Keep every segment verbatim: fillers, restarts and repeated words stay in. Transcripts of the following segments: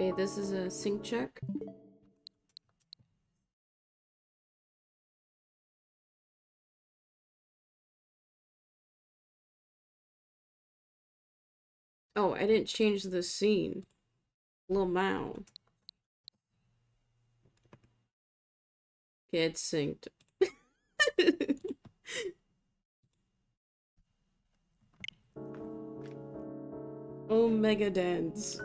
Okay, this is a sync check. Oh, I didn't change the scene. Lamau. Okay, it's synced. Omega dance.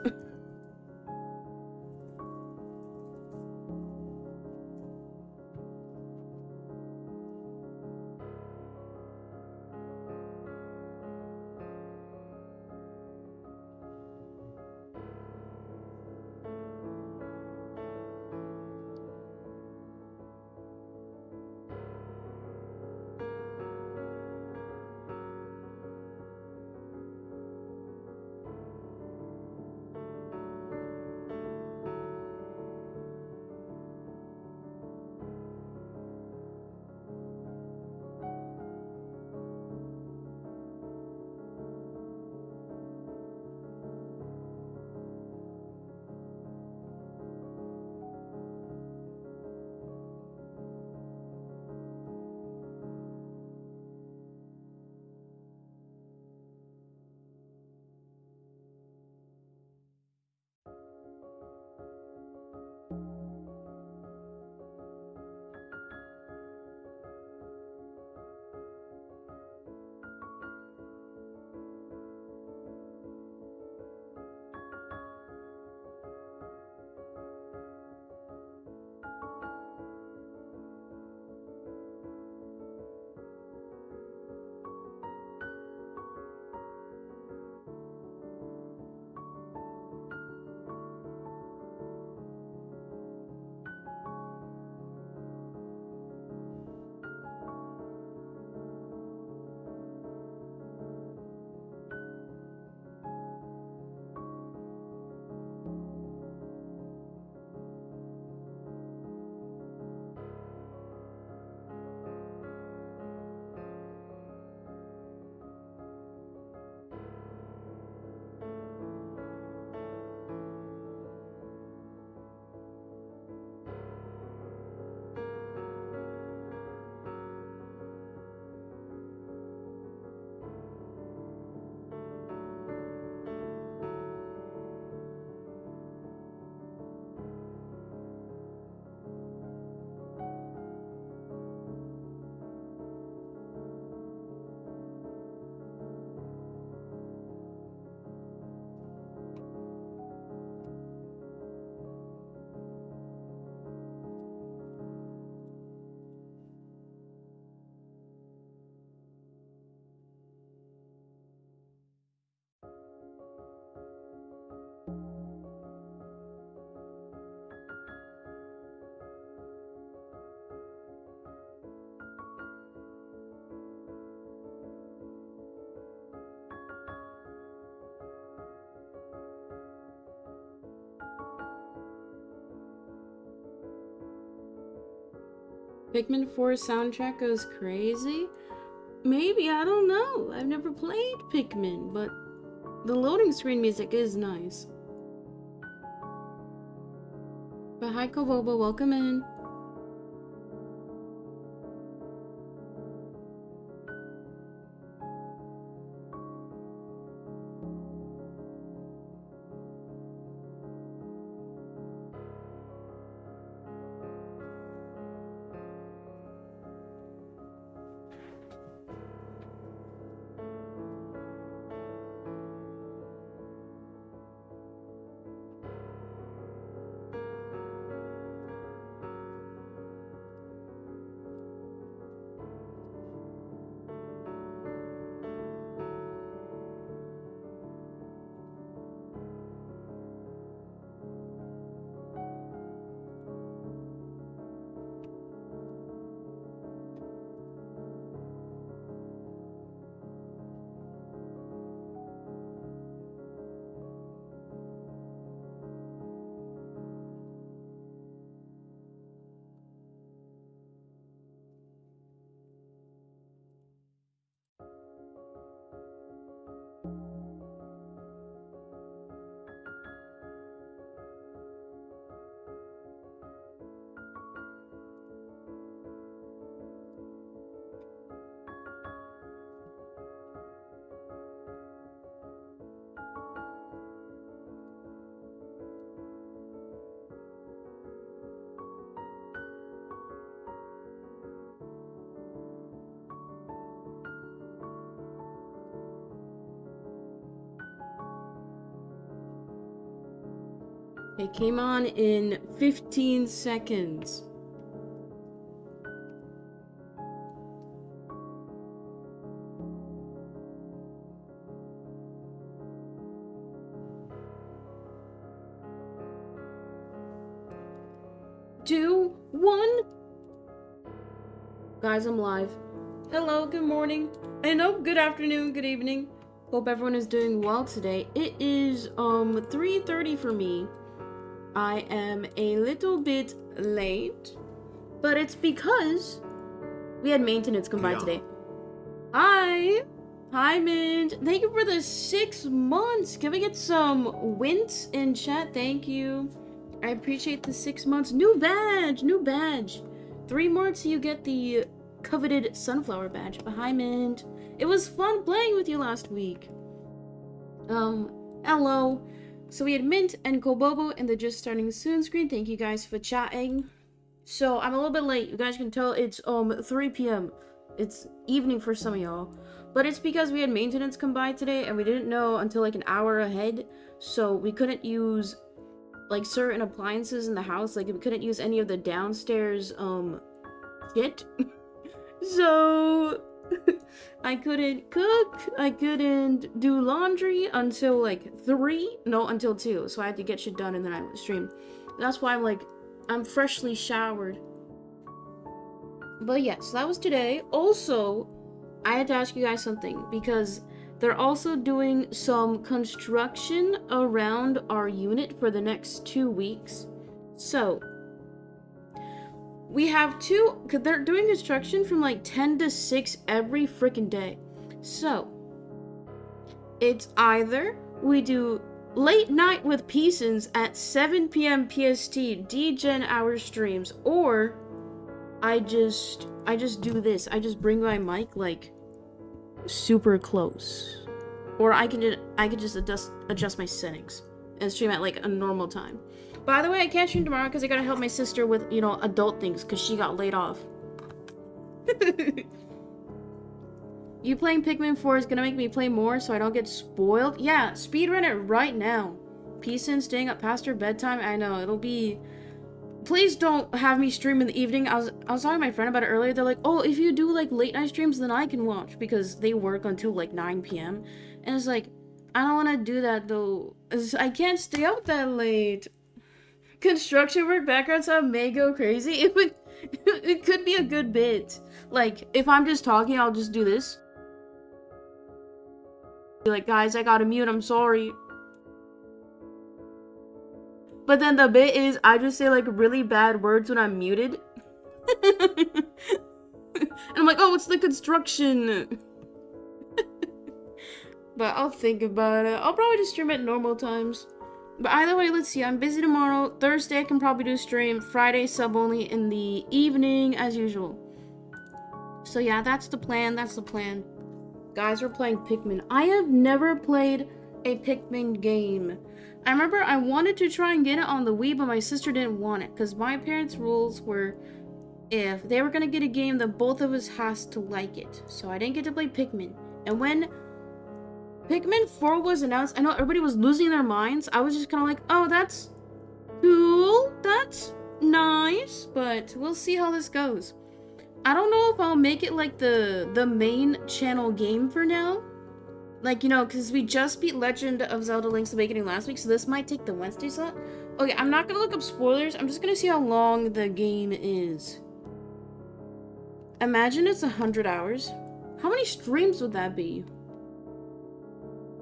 Pikmin four soundtrack goes crazy? Maybe, I don't know. I've never played Pikmin, but the loading screen music is nice. But hi Koboba, welcome in. It came on in fifteen seconds. Two, one. Guys, I'm live. Hello, good morning. And oh, good afternoon, good evening. Hope everyone is doing well today. It is um three thirty for me. I am a little bit late, but it's because we had maintenance come by yeah. today. Hi! Hi, Mint. Thank you for the six months. Can we get some wints in chat? Thank you. I appreciate the six months. New badge! New badge! Three more till you get the coveted sunflower badge. Behind Mint. It was fun playing with you last week. Um, hello. So we had Mint and Kobobo in the just starting soon screen. Thank you guys for chatting. So I'm a little bit late. You guys can tell it's um three p m It's evening for some of y'all. But it's because we had maintenance come by today and we didn't know until like an hour ahead. So we couldn't use like certain appliances in the house, like we couldn't use any of the downstairs um shit. So I couldn't cook, I couldn't do laundry until like three, no, until two. So I had to get shit done and then I would stream. That's why I'm like, I'm freshly showered. But yeah, so that was today. Also, I had to ask you guys something because they're also doing some construction around our unit for the next two weeks. So we have two, because they're doing construction from like ten to six every freaking day. So it's either we do late night with peaceins at seven p m P S T, D Gen hour streams, or I just, I just do this. I just bring my mic like super close, or I can just, I can just adjust, adjust my settings and stream at like a normal time. By the way, I can't stream tomorrow because I gotta help my sister with, you know, adult things because she got laid off. You playing Pikmin four is gonna make me play more so I don't get spoiled. Yeah, speedrun it right now. Peacein staying up past her bedtime. I know, it'll be... Please don't have me stream in the evening. I was, I was talking to my friend about it earlier. They're like, oh, if you do like late night streams, then I can watch because they work until like nine p m And it's like, I don't want to do that though. I can't stay up that late. Construction work background sound may go crazy. It would, it could be a good bit. Like, if I'm just talking, I'll just do this. Be like, guys, I gotta mute, I'm sorry. But then the bit is, I just say like really bad words when I'm muted. And I'm like, oh, it's the construction. But I'll think about it. I'll probably just stream at normal times. But either way, let's see, I'm busy tomorrow. Thursday I can probably do a stream. Friday sub only in the evening as usual. So yeah, that's the plan, that's the plan. Guys, we're playing Pikmin. I have never played a Pikmin game. I remember I wanted to try and get it on the Wii, but my sister didn't want it. Because my parents' rules were, if they were going to get a game, then both of us has to like it. So I didn't get to play Pikmin. And when Pikmin four was announced, I know everybody was losing their minds. I was just kind of like, oh, that's cool. That's nice. But we'll see how this goes. I don't know if I'll make it like the, the main channel game for now. Like, you know, because we just beat Legend of Zelda Link's Awakening last week, so this might take the Wednesday slot. Okay, I'm not going to look up spoilers. I'm just going to see how long the game is. Imagine it's one hundred hours. How many streams would that be?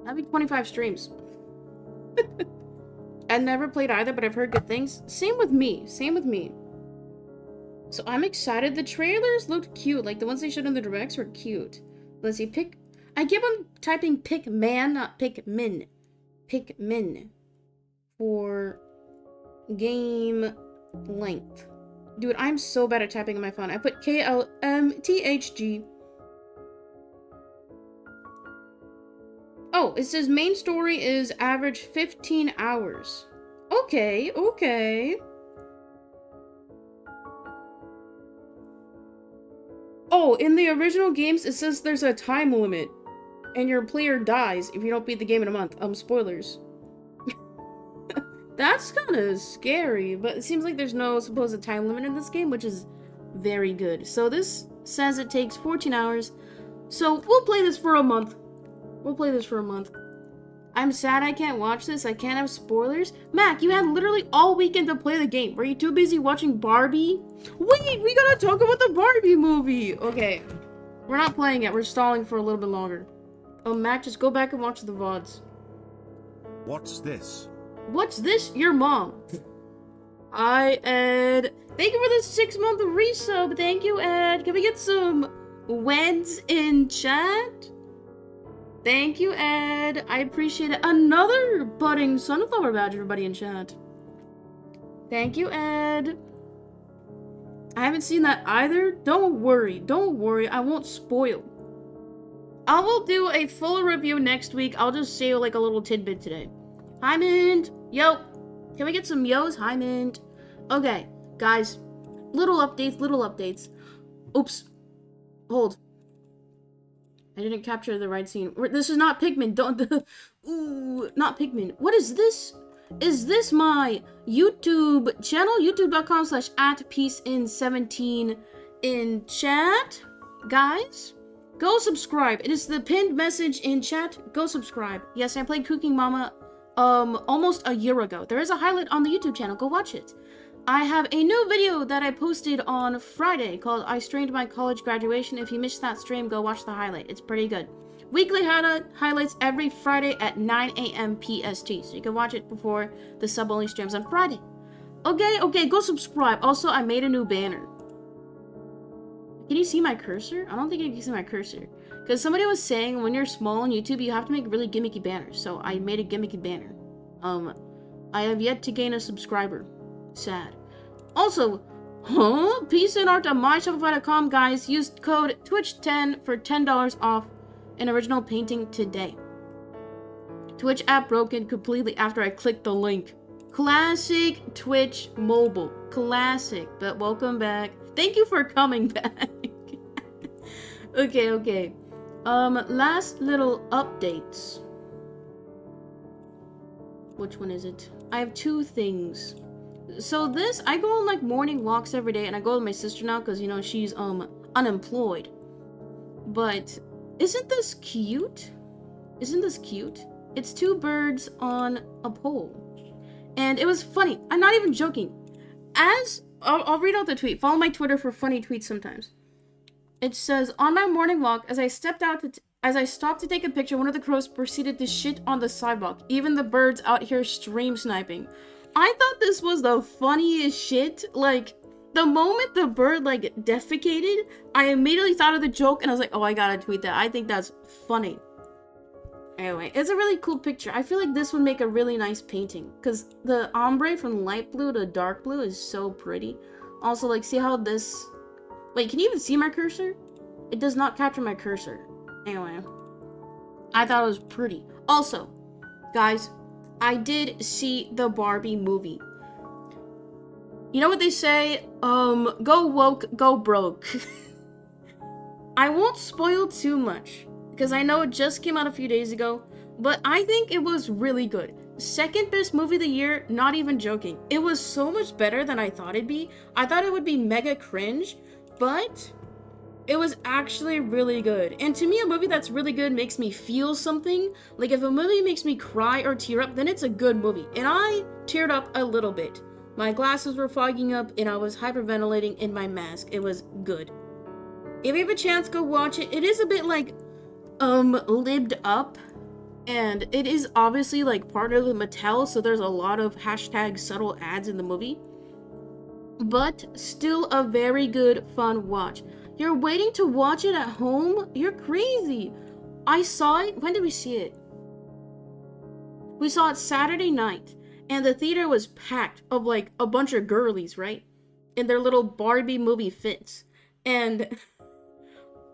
That'd be twenty-five streams. I never played either, but I've heard good things. Same with me. Same with me. So I'm excited. The trailers looked cute. Like, the ones they showed in the directs were cute. Let's see. Pick... I keep on typing Pikman, not Pikmin. Pikmin. For game length. Dude, I'm so bad at typing on my phone. I put K L M T H G. Oh, it says main story is average fifteen hours. Okay, okay. Oh, in the original games, it says there's a time limit. And your player dies if you don't beat the game in a month. Um, spoilers. That's kind of scary, but it seems like there's no supposed time limit in this game, which is very good. So this says it takes fourteen hours, so we'll play this for a month. We'll play this for a month. I'm sad I can't watch this. I can't have spoilers. Mac, you had literally all weekend to play the game. Were you too busy watching Barbie? Wait, we gotta talk about the Barbie movie. Okay, we're not playing it. We're stalling for a little bit longer. Oh, Mac, just go back and watch the V O Ds. What's this? What's this? Your mom. I, Ed. Thank you for the six-month resub. Thank you, Ed. Can we get some weds in chat? Thank you, Ed. I appreciate it. Another budding sunflower badge, everybody in chat. Thank you, Ed. I haven't seen that either. Don't worry. Don't worry. I won't spoil. I will do a full review next week. I'll just say like a little tidbit today. Hi, Mint. Yo. Can we get some yos? Hi, Mint. Okay, guys. Little updates. Little updates. Oops. Hold. I didn't capture the right scene. This is not Pikmin. Don't. Ooh, not Pikmin. What is this? Is this my YouTube channel? YouTube.com slash at peacein seventeen in chat. Guys, go subscribe. It is the pinned message in chat. Go subscribe. Yes, I played Cooking Mama um, almost a year ago. There is a highlight on the YouTube channel. Go watch it. I have a new video that I posted on Friday called I Streamed My College Graduation. If you missed that stream, go watch the highlight. It's pretty good. Weekly highlights every Friday at nine A M P S T. So you can watch it before the sub-only streams on Friday. Okay, okay, go subscribe. Also, I made a new banner. Can you see my cursor? I don't think you can see my cursor. Because somebody was saying when you're small on YouTube, you have to make really gimmicky banners. So I made a gimmicky banner. Um, I have yet to gain a subscriber. Sad. Also, huh? Peace and art on my shopify dot com, guys. Use code twitch ten for ten dollars off an original painting today. Twitch app broken completely after I clicked the link. Classic Twitch mobile. Classic, but welcome back. Thank you for coming back. Okay, okay. Um, last little updates. Which one is it? I have two things. So this, I go on like morning walks every day, and I go with my sister now because, you know, she's um unemployed. But isn't this cute? Isn't this cute? It's two birds on a pole. And it was funny. I'm not even joking. As, I'll, I'll read out the tweet. Follow my Twitter for funny tweets sometimes. It says, on my morning walk, as I stepped out to t as I stopped to take a picture, one of the crows proceeded to shit on the sidewalk. Even the birds out here stream sniping. I thought this was the funniest shit. Like, the moment the bird, like, defecated, I immediately thought of the joke, and I was like, oh, I gotta tweet that. I think that's funny. Anyway, it's a really cool picture. I feel like this would make a really nice painting, because the ombre from light blue to dark blue is so pretty. Also, like, see how this... Wait, can you even see my cursor? It does not capture my cursor. Anyway, I thought it was pretty. Also, guys... I did see the Barbie movie. You know what they say? Um, go woke, go broke. I won't spoil too much, because I know it just came out a few days ago, but I think it was really good. Second best movie of the year, not even joking. It was so much better than I thought it'd be. I thought it would be mega cringe, but it was actually really good. And to me, a movie that's really good makes me feel something. Like, if a movie makes me cry or tear up, then it's a good movie. And I teared up a little bit. My glasses were fogging up, and I was hyperventilating in my mask. It was good. If you have a chance, go watch it. It is a bit, like, um, libbed up. And it is obviously, like, partnered with Mattel, so there's a lot of hashtag subtle ads in the movie. But still a very good, fun watch. You're waiting to watch it at home? You're crazy. I saw it. When did we see it? We saw it Saturday night, and the theater was packed of like a bunch of girlies, right? In their little Barbie movie fits. And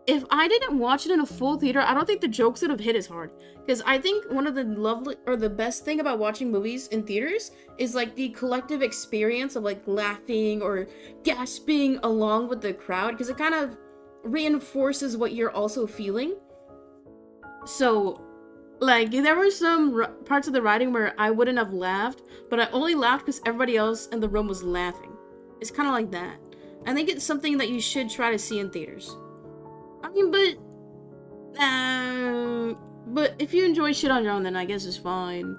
if I didn't watch it in a full theater, I don't think the jokes would have hit as hard. Because I think one of the lovely or the best thing about watching movies in theaters is like the collective experience of like laughing or gasping along with the crowd. Because it kind of reinforces what you're also feeling. So Like, there were some r parts of the writing where I wouldn't have laughed, but I only laughed because everybody else in the room was laughing. It's kind of like that. I think it's something that you should try to see in theaters. I mean, but... Um, but if you enjoy shit on your own, then I guess it's fine.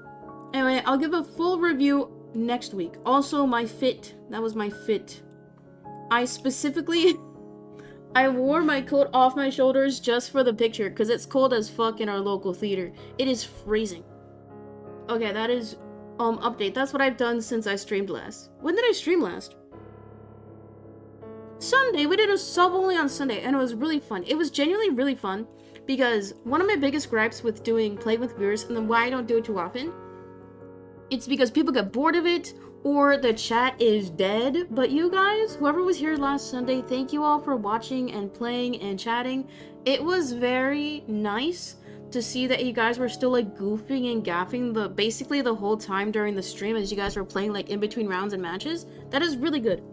Anyway, I'll give a full review next week. Also, my fit. That was my fit. I specifically... I wore my coat off my shoulders just for the picture, because it's cold as fuck in our local theater. It is freezing. Okay, that is... Um, update. That's what I've done since I streamed last. When did I stream last? Sunday. We did a sub only on Sunday, and it was really fun. It was genuinely really fun, because one of my biggest gripes with doing Play With Viewers, and then why I don't do it too often, it's because people get bored of it, or the chat is dead. But you guys, whoever was here last Sunday, thank you all for watching and playing and chatting. It was very nice to see that you guys were still like goofing and gaffing the basically the whole time during the stream as you guys were playing like in between rounds and matches. That is really good,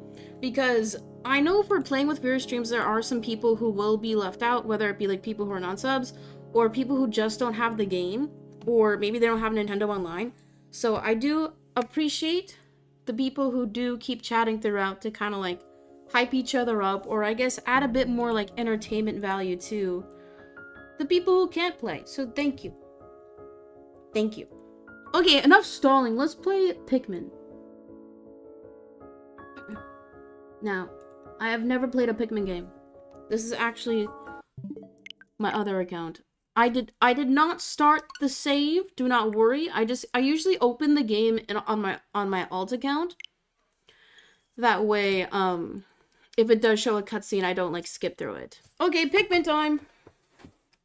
because I know for Playing With Viewer streams there are some people who will be left out, whether it be like people who are non-subs or people who just don't have the game, or maybe they don't have Nintendo Online. So I do appreciate the people who do keep chatting throughout to kind of like hype each other up, or I guess add a bit more like entertainment value to the people who can't play. So thank you. Thank you. Okay, enough stalling. Let's play Pikmin. Now, I have never played a Pikmin game. This is actually my other account. I did I did not start the save, do not worry. I just I usually open the game in, on my on my alt account. That way, um if it does show a cutscene, I don't like skip through it. Okay, Pikmin time.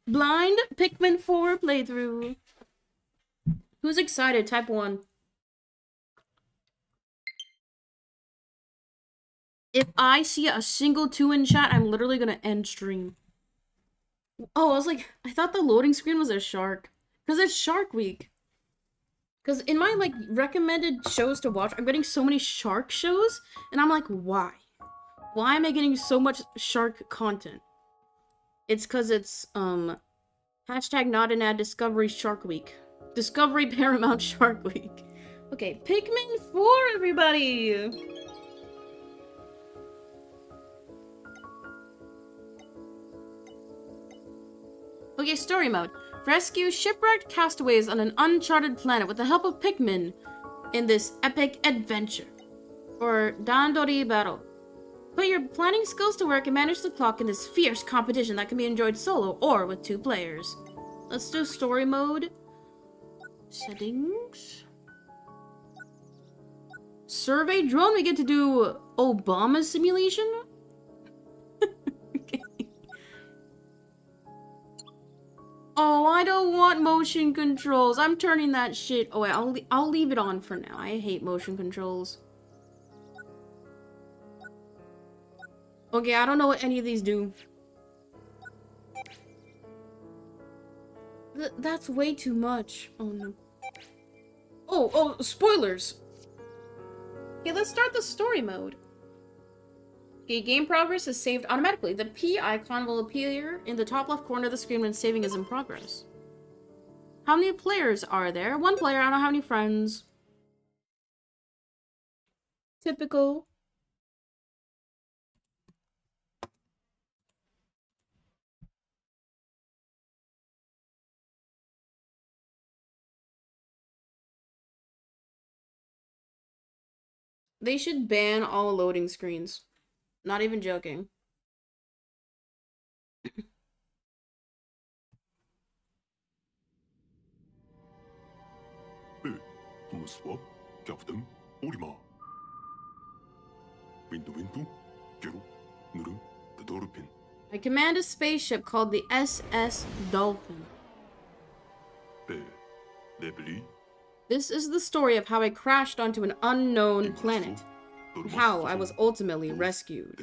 Blind Pikmin four playthrough. Who's excited? Type one. If I see a single two in chat, I'm literally gonna end stream. Oh, I was like, I thought the loading screen was a shark. Because it's Shark Week. Because in my, like, recommended shows to watch, I'm getting so many shark shows. And I'm like, why? Why am I getting so much shark content? It's because it's, um, hashtag not an ad Discovery Shark Week. Discovery Paramount Shark Week. Okay, Pikmin four, everybody! Okay, story mode. Rescue shipwrecked castaways on an uncharted planet with the help of Pikmin in this epic adventure. Or Dandori Battle. Put your planning skills to work and manage the clock in this fierce competition that can be enjoyed solo or with two players. Let's do story mode. Settings. Survey drone, we get to do Obama simulation? Oh, I don't want motion controls. I'm turning that shit away. I'll le I'll leave it on for now. I hate motion controls. Okay, I don't know what any of these do. Th that's way too much. Oh no. Oh, oh, spoilers. Okay, let's start the story mode. Okay, game progress is saved automatically. The P icon will appear in the top left corner of the screen when saving is in progress. How many players are there? One player, I don't have any friends. Typical. They should ban all loading screens. Not even joking. Bonsoir, Captain Olimar. Windu Windu, Geru, Nuru, the Dolphin. I command a spaceship called the S S Dolphin. This is the story of how I crashed onto an unknown planet. How I was ultimately rescued.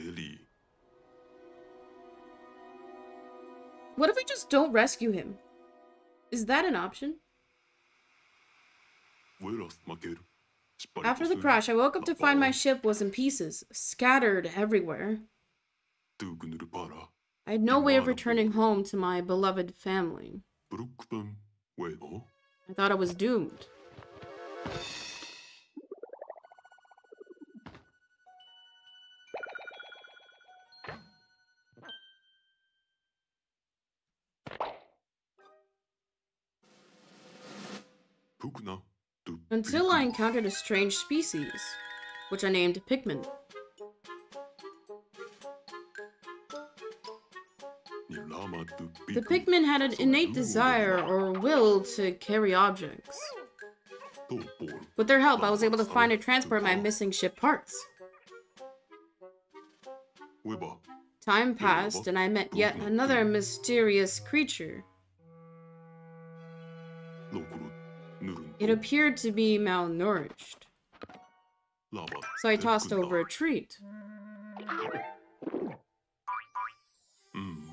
What if we just don't rescue him? Is that an option? After the crash, I woke up to find my ship was in pieces, scattered everywhere. I had no way of returning home to my beloved family. Wait, oh? I thought I was doomed. Until I encountered a strange species, which I named Pikmin. The Pikmin had an innate desire or will to carry objects. With their help, I was able to find and transport my missing ship parts. Time passed, and I met yet another mysterious creature. It appeared to be malnourished, so I tossed over a treat.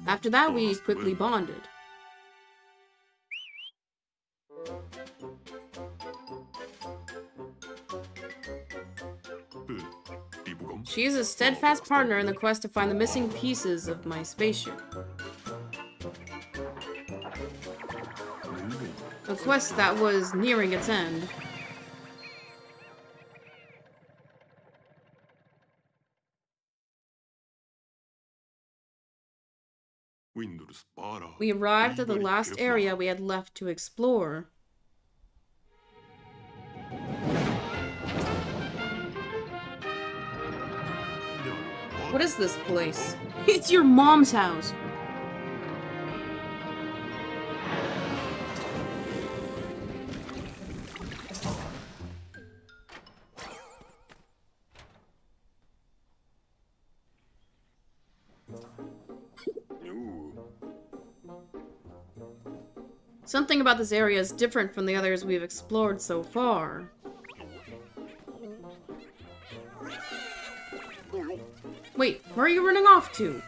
After that, we quickly bonded. She is a steadfast partner in the quest to find the missing pieces of my spaceship. A quest that was nearing its end. We arrived at the last area we had left to explore. What is this place? It's your mom's house! Something about this area is different from the others we've explored so far. Wait, where are you running off to?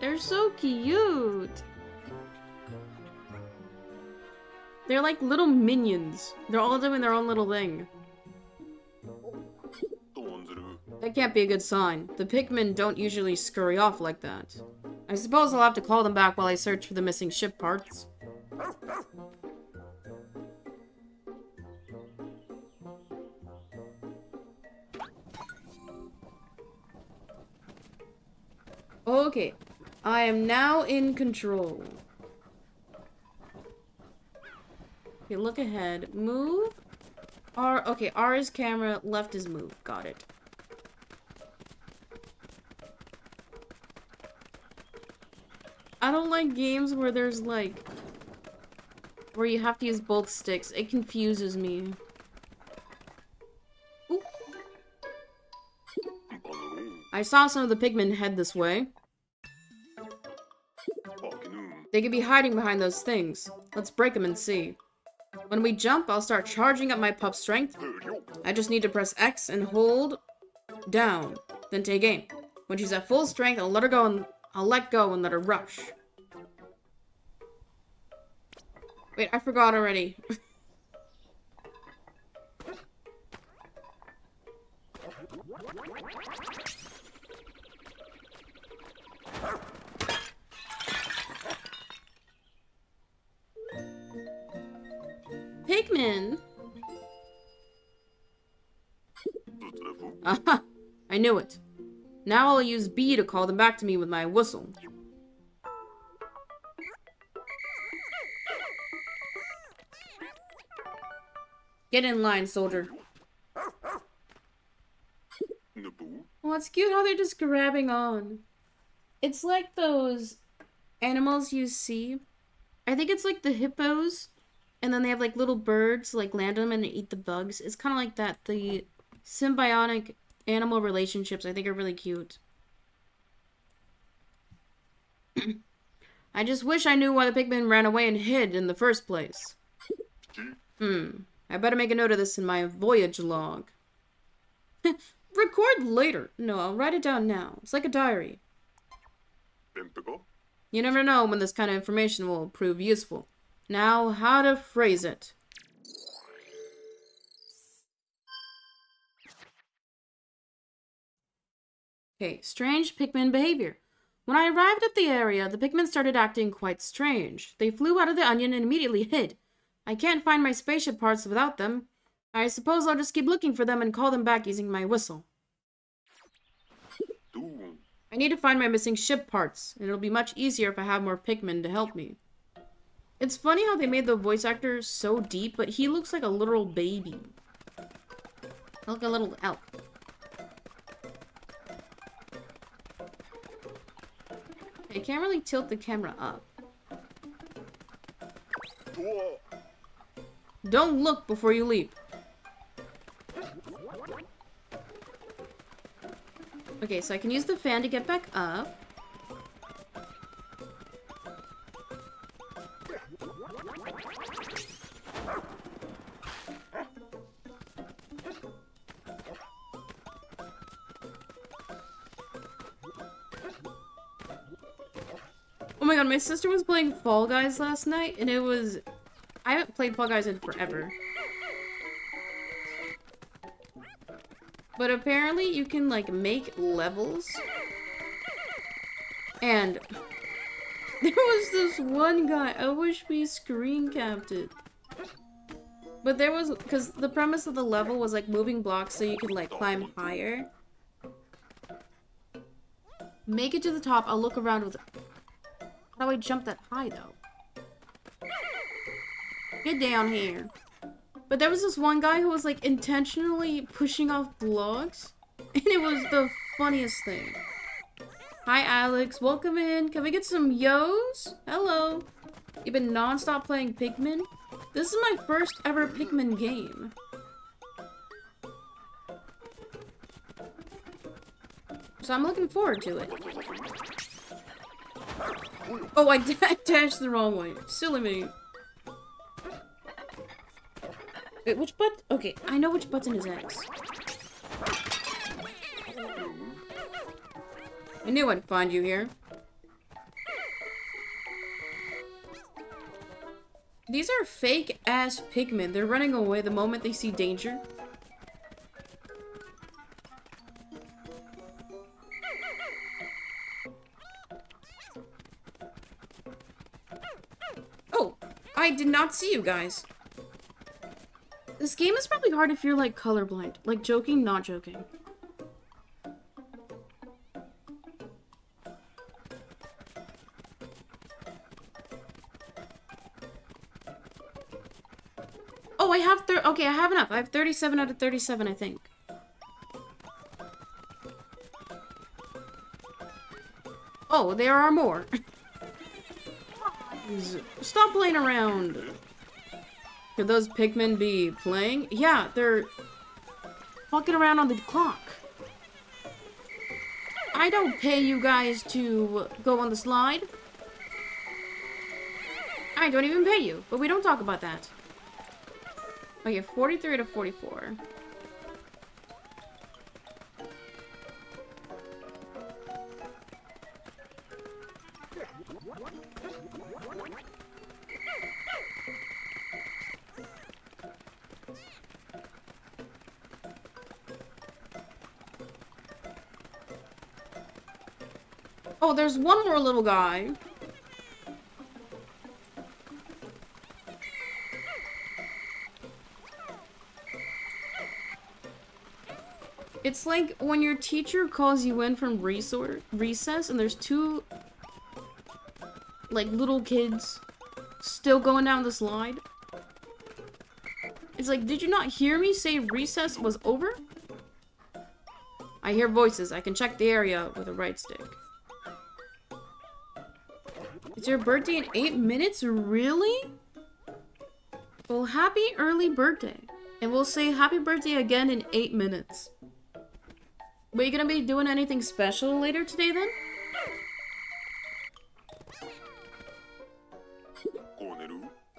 They're so cute! They're like little minions. They're all doing their own little thing. That can't be a good sign. The Pikmin don't usually scurry off like that. I suppose I'll have to call them back while I search for the missing ship parts. Okay. I am now in control. Okay, look ahead. Move. R. Okay, R is camera, left is move. Got it. I don't like games where there's like... where you have to use both sticks. It confuses me. Ooh. I saw some of the Pikmin head this way. They could be hiding behind those things. Let's break them and see. When we jump, I'll start charging up my pup's strength. I just need to press X and hold down, then take aim. When she's at full strength, I'll let her go and I'll let go and let her rush. Wait, I forgot already. Pikmin! Aha! I knew it. Now I'll use B to call them back to me with my whistle. Get in line, soldier. Well, it's cute how they're just grabbing on. It's like those animals you see. I think it's like the hippos. And then they have like little birds like land on them and eat the bugs. It's kind of like that. The symbiotic animal relationships I think are really cute. I just wish I knew why the Pikmin ran away and hid in the first place. Hmm. I better make a note of this in my voyage log. Record later. No, I'll write it down now. It's like a diary. You never know when this kind of information will prove useful. Now, how to phrase it. Okay, strange Pikmin behavior. When I arrived at the area, the Pikmin started acting quite strange. They flew out of the onion and immediately hid. I can't find my spaceship parts without them. I suppose I'll just keep looking for them and call them back using my whistle. Ooh. I need to find my missing ship parts, and it'll be much easier if I have more Pikmin to help me. It's funny how they made the voice actor so deep, but he looks like a literal baby. Like a little elk. I can't really tilt the camera up. Whoa. Don't look before you leap. Okay, so I can use the fan to get back up. Oh my god, my sister was playing Fall Guys last night, and it was... I haven't played Fall Guys in forever. But apparently you can, like, make levels. And there was this one guy, I wish we screen capped it. But there was, because the premise of the level was, like, moving blocks so you could, like, climb higher. Make it to the top, I'll look around with... How do I jump that high, though? Get down here. But there was this one guy who was, like, intentionally pushing off blocks, and it was the funniest thing. Hi, Alex. Welcome in. Can we get some yo's? Hello. You've been non-stop playing Pikmin? This is my first ever Pikmin game. So I'm looking forward to it. Oh, I, I dashed the wrong way. Silly me. Wait, which button? Okay, I know which button is X. I knew I'd find you here. These are fake-ass Pikmin. They're running away the moment they see danger. Oh, I did not see you guys. This game is probably hard if you're, like, colorblind. Like, joking, not joking. Oh, I have thir- Okay, I have enough. I have thirty-seven out of thirty-seven, I think. Oh, there are more. Stop playing around. Could those Pikmin be playing? Yeah, they're walking around on the clock. I don't pay you guys to go on the slide. I don't even pay you, but we don't talk about that. Okay, forty-three out of forty-four. Oh, there's one more little guy. It's like when your teacher calls you in from recess and there's two, like, little kids still going down the slide. It's like, did you not hear me say recess was over? I hear voices. I can check the area with a right stick. It's your birthday in eight minutes? Really? Well, happy early birthday. And we'll say happy birthday again in eight minutes. Were you gonna be doing anything special later today, then?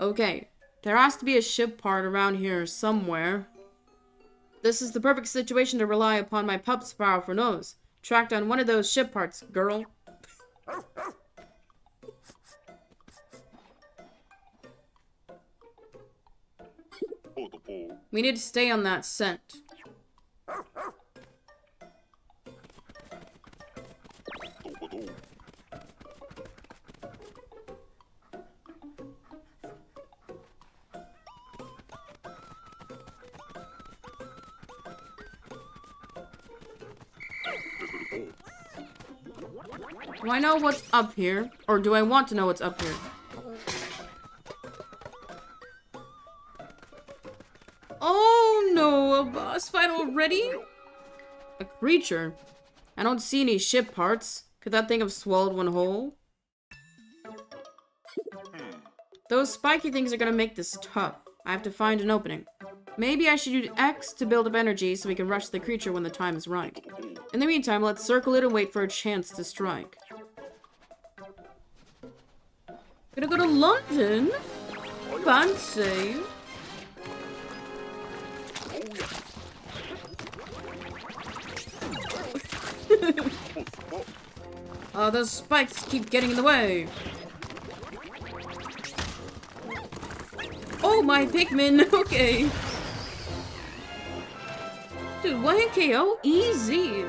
Okay. There has to be a ship part around here somewhere. This is the perfect situation to rely upon my pup Sparrow for nose. Track down one of those ship parts, girl. We need to stay on that scent. Do I know what's up here? Or do I want to know what's up here? Oh no, a boss fight already? A creature? I don't see any ship parts. Could that thing have swallowed one whole? Those spiky things are gonna make this tough. I have to find an opening. Maybe I should use X to build up energy so we can rush the creature when the time is right. In the meantime, let's circle it and wait for a chance to strike. Gonna go to London? Fancy. Oh, those spikes keep getting in the way. Oh, my Pikmin! Okay. Dude, one K O? Easy!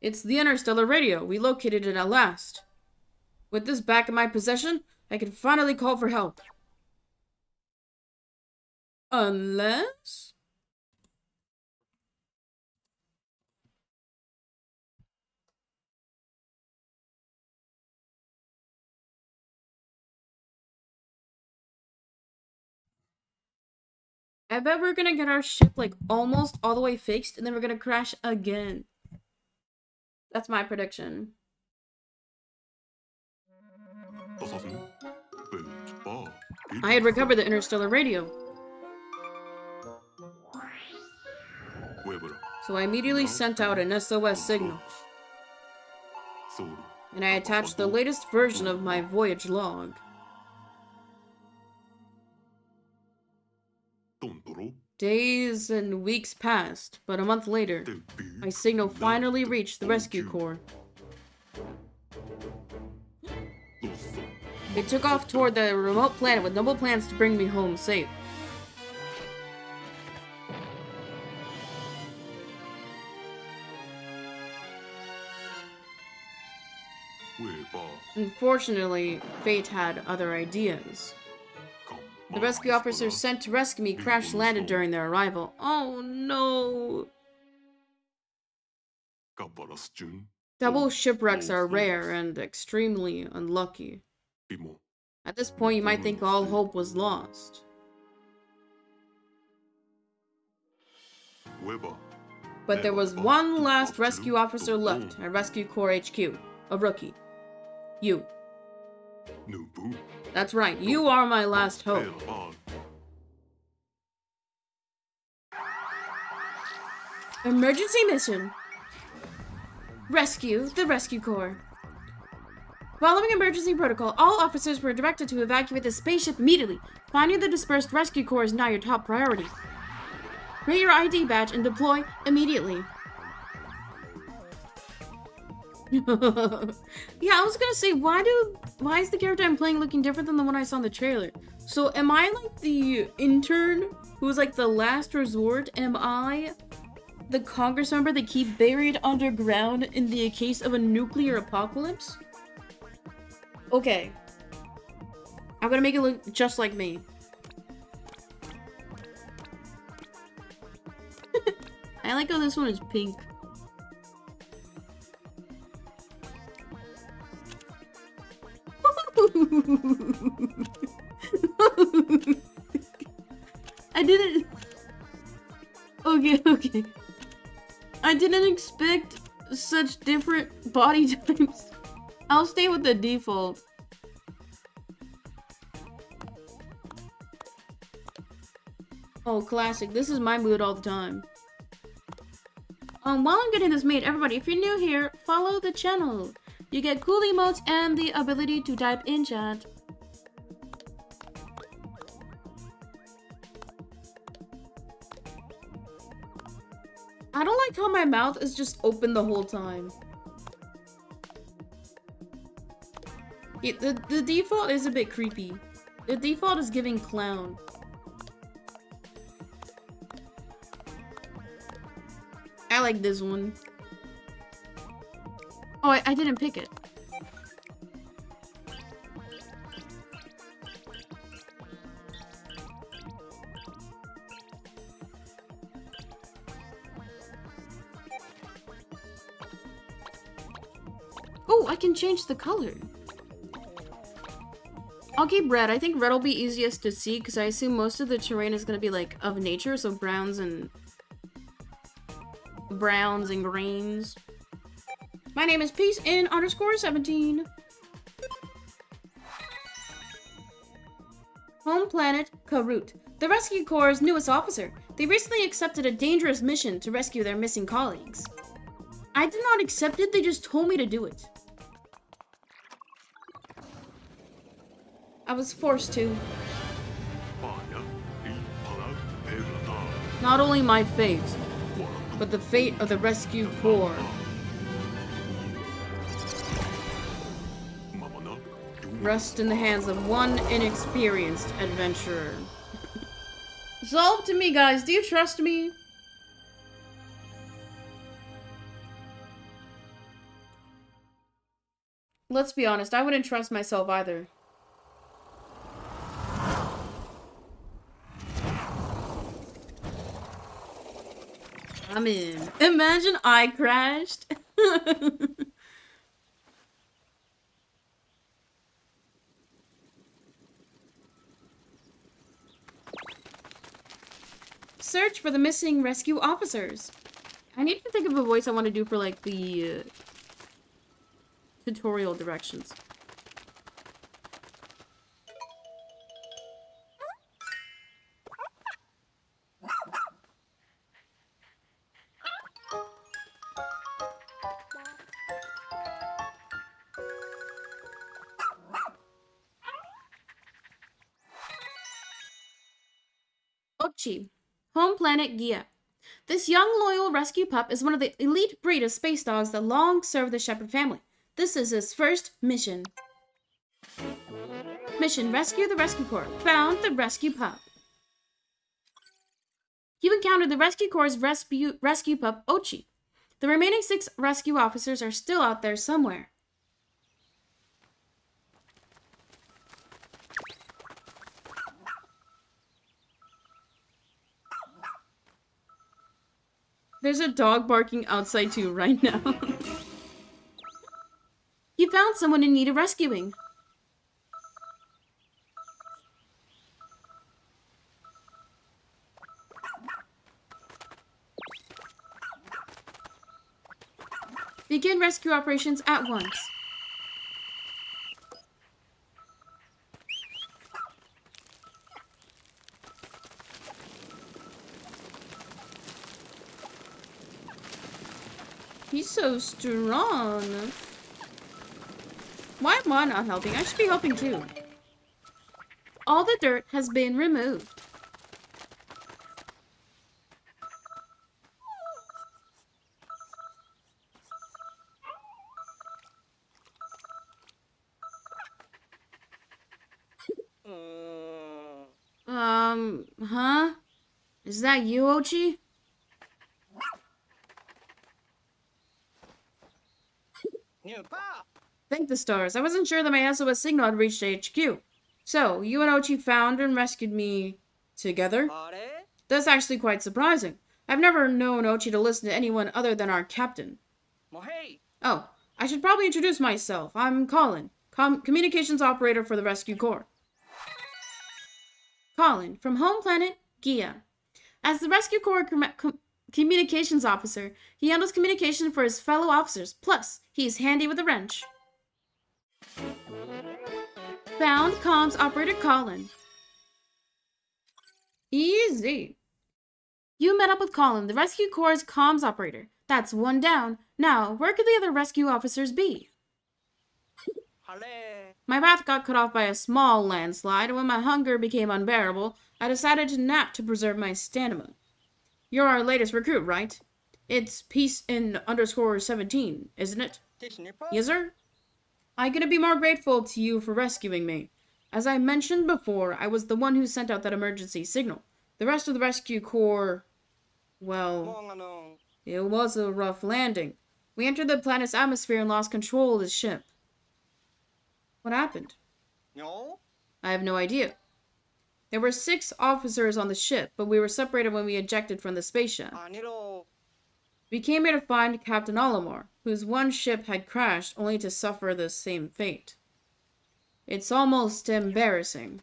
It's the interstellar radio. We located it at last. With this back in my possession, I can finally call for help. Unless... I bet we're gonna get our ship, like, almost all the way fixed, and then we're gonna crash again. That's my prediction. I had recovered the interstellar radio. So I immediately sent out an S O S signal. And I attached the latest version of my voyage log. Days and weeks passed, but a month later, my signal finally reached the Rescue Corps. They took off toward the remote planet with noble plans to bring me home safe. Unfortunately, fate had other ideas. The rescue officers sent to rescue me crash-landed during their arrival. Oh no! Double shipwrecks are rare and extremely unlucky. At this point, you might think all hope was lost. But there was one last rescue officer left at Rescue Corps H Q. A rookie. You. That's right, you are my last hope. Emergency mission. Rescue the Rescue Corps. Following emergency protocol, all officers were directed to evacuate the spaceship immediately. Finding the dispersed Rescue Corps is now your top priority. Create your I D badge and deploy immediately. Yeah, I was gonna say, why do why is the character I'm playing looking different than the one I saw in the trailer? So am I like the intern who was like the last resort? Am I the Congress member they keep buried underground in the case of a nuclear apocalypse? Okay, I'm gonna make it look just like me. I like how this one is pink. I didn't. Okay, okay. I didn't expect such different body types. I'll stay with the default. Oh, classic. This is my mood all the time. Um, while I'm getting this made, everybody, if you're new here, follow the channel. You get cool emotes and the ability to type in chat. I don't like how my mouth is just open the whole time. It, the, the default is a bit creepy. The default is giving clown. I like this one. Oh, I, I didn't pick it. Oh, I can change the color. I'll keep red. I think red will be easiest to see because I assume most of the terrain is going to be like of nature, so browns and browns and greens. My name is peacein underscore seventeen. Home planet Karut, the Rescue Corps' newest officer. They recently accepted a dangerous mission to rescue their missing colleagues. I did not accept it. They just told me to do it. I was forced to. Not only my fate, but the fate of the Rescue Corps. Rest in the hands of one inexperienced adventurer. It's all up to me, guys. Do you trust me? Let's be honest, I wouldn't trust myself either. I'm in. Imagine I crashed. Search for the missing rescue officers. I need to think of a voice I want to do for like the uh, tutorial directions. Oatchi, home planet Giya. This young loyal rescue pup is one of the elite breed of space dogs that long served the Shepard family. This is his first mission. Mission: rescue the Rescue Corps. Found the rescue pup. You encountered the Rescue Corps' rescue rescue pup Oatchi. The remaining six rescue officers are still out there somewhere. There's a dog barking outside too right now. You found someone in need of rescuing. Begin rescue operations at once. He's so strong. Why am I not helping? I should be helping too. All the dirt has been removed. Um, huh? Is that you, Oatchi? Thank the stars. I wasn't sure that my S O S signal had reached H Q. So, you and Oatchi found and rescued me together? That's actually quite surprising. I've never known Oatchi to listen to anyone other than our captain. Oh, I should probably introduce myself. I'm Colin, com communications operator for the Rescue Corps. Colin, from home planet Giya. As the Rescue Corps com communications officer, he handles communication for his fellow officers, plus he is handy with a wrench. Found comms operator Colin. Easy. You met up with Colin, the Rescue Corps' comms operator. That's one down. Now, where could the other rescue officers be? My path got cut off by a small landslide, and when my hunger became unbearable, I decided to nap to preserve my stamina. You're our latest recruit, right? It's peacein underscore seventeen, isn't it? Yes, sir. I'm gonna be more grateful to you for rescuing me. As I mentioned before, I was the one who sent out that emergency signal. The rest of the Rescue Corps... well... it was a rough landing. We entered the planet's atmosphere and lost control of the ship. What happened? No? I have no idea. There were six officers on the ship, but we were separated when we ejected from the space ship. We came here to find Captain Olimar, whose one ship had crashed only to suffer the same fate. It's almost embarrassing.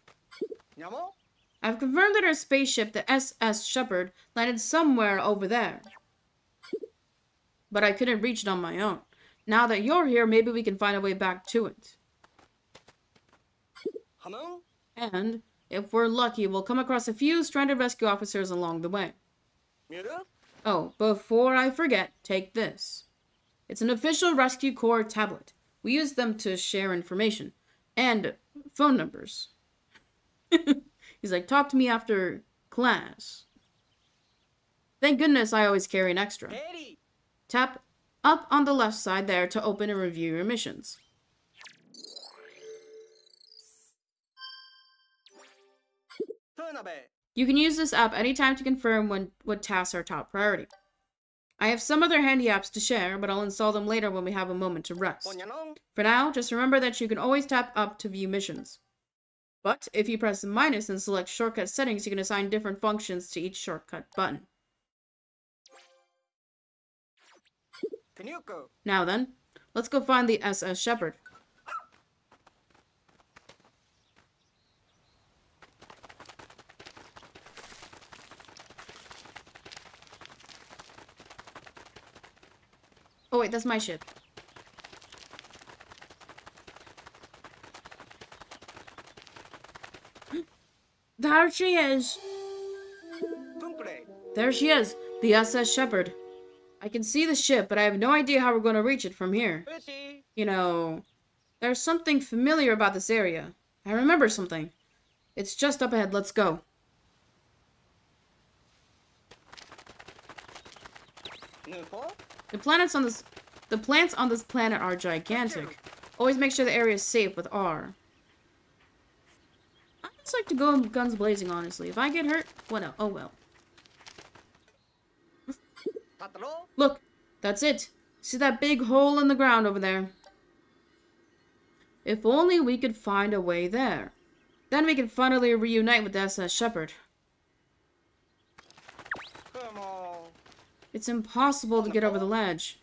I've confirmed that our spaceship, the S S Shepherd, landed somewhere over there. But I couldn't reach it on my own. Now that you're here, maybe we can find a way back to it. Hello? And, if we're lucky, we'll come across a few stranded rescue officers along the way. Yeah? Oh, before I forget, take this. It's an official Rescue Corps tablet. We use them to share information. And phone numbers. He's like, talk to me after class. Thank goodness I always carry an extra. Eddie. Tap up on the left side there to open and review your missions. You can use this app anytime to confirm when what tasks are top priority. I have some other handy apps to share, but I'll install them later when we have a moment to rest. For now, just remember that you can always tap up to view missions. But if you press the minus and select shortcut settings, you can assign different functions to each shortcut button. Now then, let's go find the S S Shepherd. Oh wait, that's my ship. There she is! There she is, the S S Shepherd. I can see the ship, but I have no idea how we're going to reach it from here. You know, there's something familiar about this area. I remember something. It's just up ahead, let's go. The planets on this, the plants on this planet are gigantic. Always make sure the area is safe with R. I just like to go guns blazing, honestly. If I get hurt, what well, no, oh well. Look, that's it. See that big hole in the ground over there? If only we could find a way there. Then we could finally reunite with the S S Shepherd. It's impossible to get over the ledge.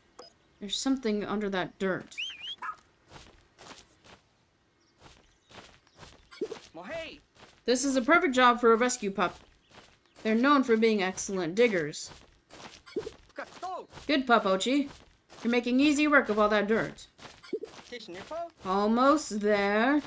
There's something under that dirt. Well, hey. This is a perfect job for a rescue pup. They're known for being excellent diggers. Good pup, Oatchi. You're making easy work of all that dirt. Almost there.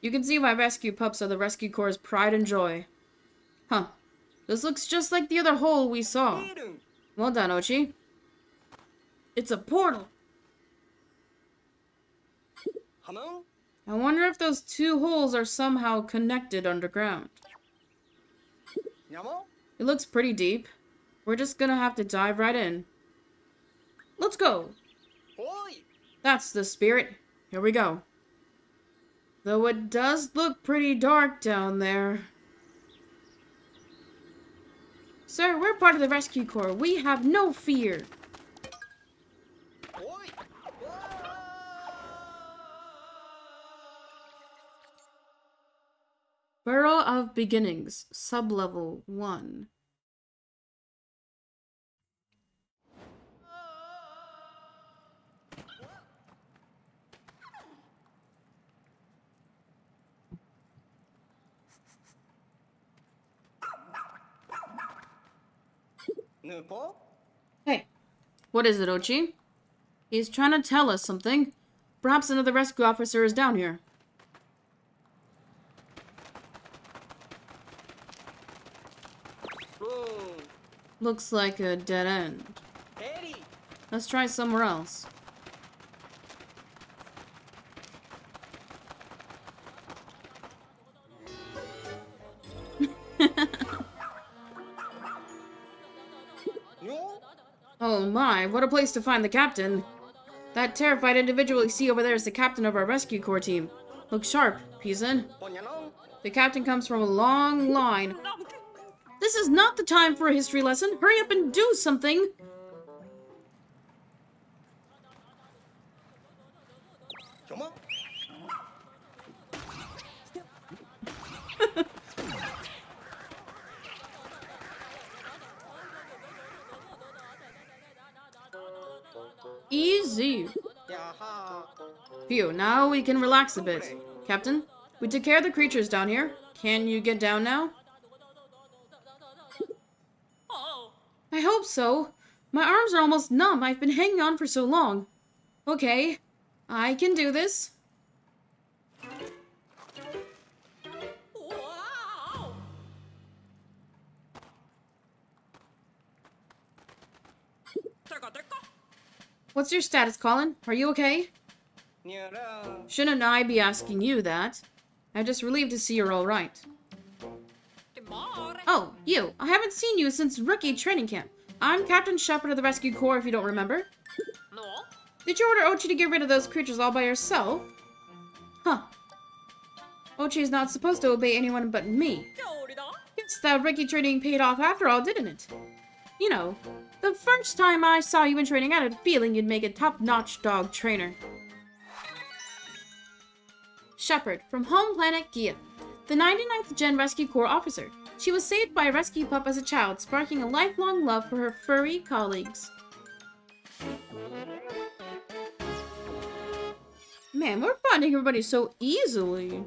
You can see why rescue pups are the Rescue Corps' pride and joy. Huh. This looks just like the other hole we saw. Well done, Oatchi. It's a portal. Hello? I wonder if those two holes are somehow connected underground. It looks pretty deep. We're just gonna have to dive right in. Let's go! That's the spirit. Here we go. Though it does look pretty dark down there. Sir, we're part of the Rescue Corps. We have no fear. Burrow of Beginnings, sublevel one. Hey, what is it, Oatchi? He's trying to tell us something. Perhaps another rescue officer is down here. Looks like a dead end. Let's try somewhere else. Oh my, what a place to find the captain. That terrified individual you see over there is the captain of our Rescue Corps team. Look sharp, peacein. The captain comes from a long line. This is not the time for a history lesson. Hurry up and do something. Easy. Phew, now we can relax a bit. Captain, we took care of the creatures down here. Can you get down now? I hope so. My arms are almost numb. I've been hanging on for so long. Okay, I can do this. What's your status, Colin? Are you okay? Shouldn't I be asking you that? I'm just relieved to see you're alright. Oh, you. I haven't seen you since rookie training camp. I'm Captain Shepard of the Rescue Corps, if you don't remember. No. Did you order Oatchi to get rid of those creatures all by yourself? Huh. Oatchi is not supposed to obey anyone but me. It's that rookie training paid off after all, didn't it? You know, the first time I saw you in training, I had a feeling you'd make a top-notch dog trainer. Shepard, from home planet Giya, the ninety-ninth gen Rescue Corps officer. She was saved by a rescue pup as a child, sparking a lifelong love for her furry colleagues. Man, we're finding everybody so easily.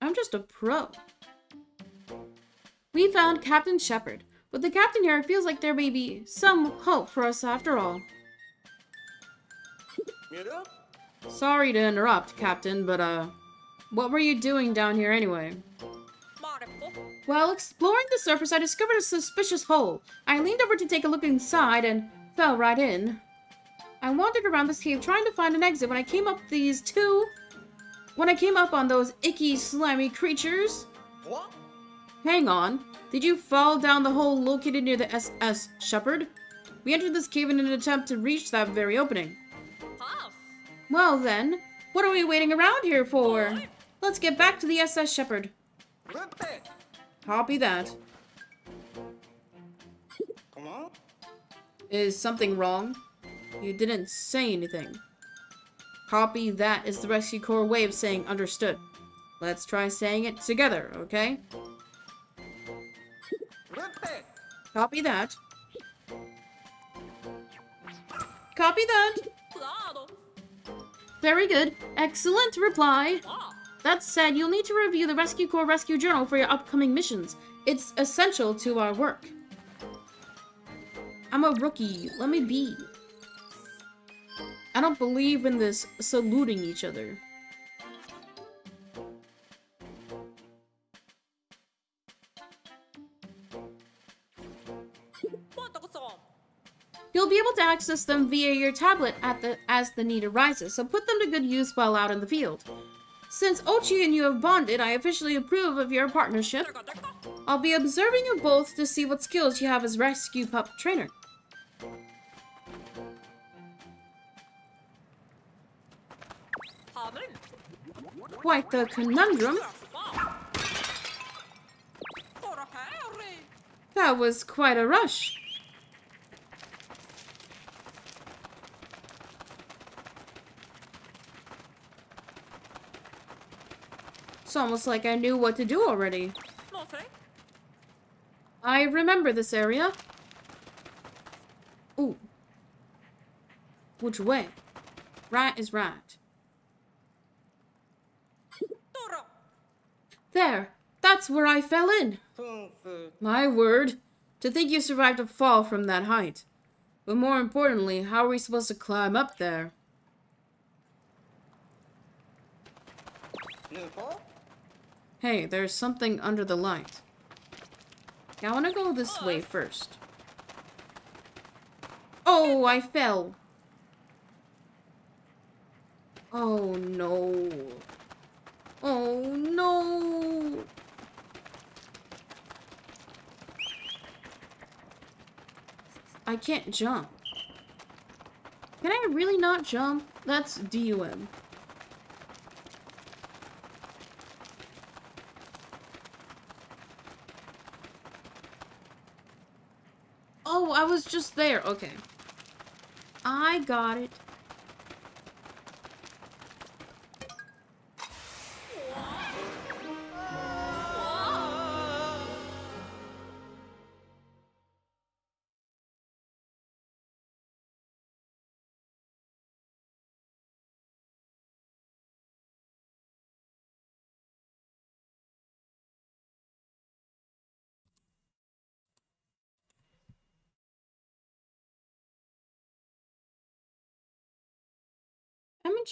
I'm just a pro. We found Captain Shepard. With the captain here, it feels like there may be some hope for us after all. Sorry to interrupt, Captain, but uh, what were you doing down here anyway? While exploring the surface, I discovered a suspicious hole. I leaned over to take a look inside and fell right in. I wandered around this cave trying to find an exit when I came up these two... When I came up on those icky, slimy creatures... What? Hang on. Did you fall down the hole located near the S S Shepherd? We entered this cave in an attempt to reach that very opening. Huh? Well then, what are we waiting around here for? What? Let's get back to the S S Shepherd. Copy that. Come on. Is something wrong? You didn't say anything. Copy that is the Rescue Corps way of saying understood. Let's try saying it together, okay? Copy that. Copy that. Very good. Excellent reply. That said, you'll need to review the Rescue Corps Rescue Journal for your upcoming missions. It's essential to our work. I'm a rookie. Let me be. I don't believe in this saluting each other. You'll be able to access them via your tablet at the, as the need arises, so put them to good use while out in the field. Since Oatchi and you have bonded, I officially approve of your partnership. I'll be observing you both to see what skills you have as rescue pup trainer. Quite the conundrum. That was quite a rush. It's almost like I knew what to do already. I remember this area. Ooh. Which way? Right is right. There. That's where I fell in. My word. To think you survived a fall from that height. But more importantly, how are we supposed to climb up there? Hey, there's something under the light. I want to go this way first. Oh, I fell. Oh, no. Oh, no. I can't jump. Can I really not jump? That's D U M. Oh, I was just there. Okay. I got it.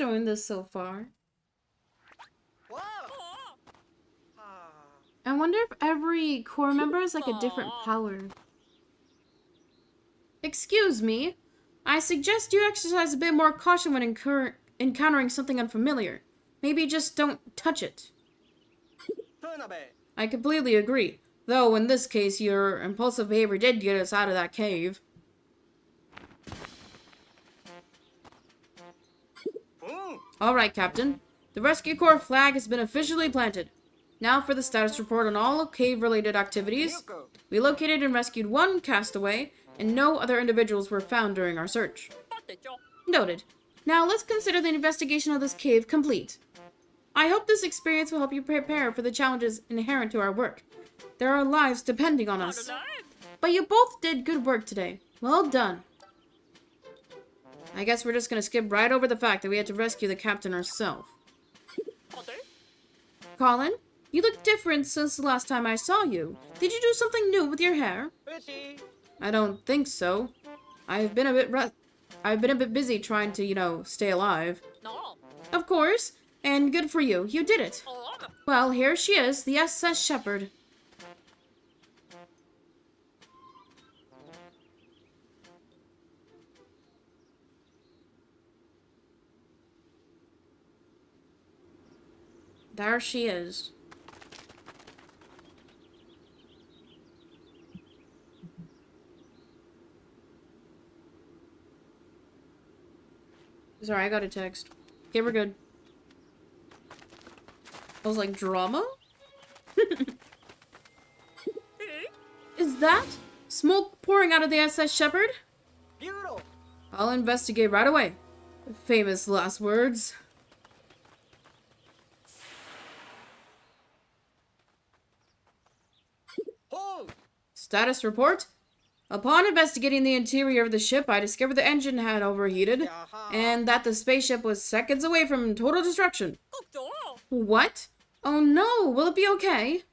enjoying this so far. I wonder if every core member has like a different power. Excuse me. I suggest you exercise a bit more caution when incur encountering something unfamiliar. Maybe just don't touch it. I completely agree. Though, in this case, your impulsive behavior did get us out of that cave. Alright, Captain. The Rescue Corps flag has been officially planted. Now for the status report on all cave-related activities. We located and rescued one castaway, and no other individuals were found during our search. Noted. Now let's consider the investigation of this cave complete. I hope this experience will help you prepare for the challenges inherent to our work. There are lives depending on us. But you both did good work today. Well done. I guess we're just gonna skip right over the fact that we had to rescue the captain ourselves. Colin, you look different since the last time I saw you. Did you do something new with your hair? I don't think so. I've been a bit ru- I've been a bit busy trying to, you know, stay alive. Of course, and good for you. You did it. Well, here she is, the S S Shepherd. There she is. Sorry, I got a text. Okay, we're good. I was like, drama? Is that smoke pouring out of the S S Shepherd? I'll investigate right away. Famous last words. Status report. Upon investigating the interior of the ship, I discovered the engine had overheated and that the spaceship was seconds away from total destruction. What? Oh no, will it be okay?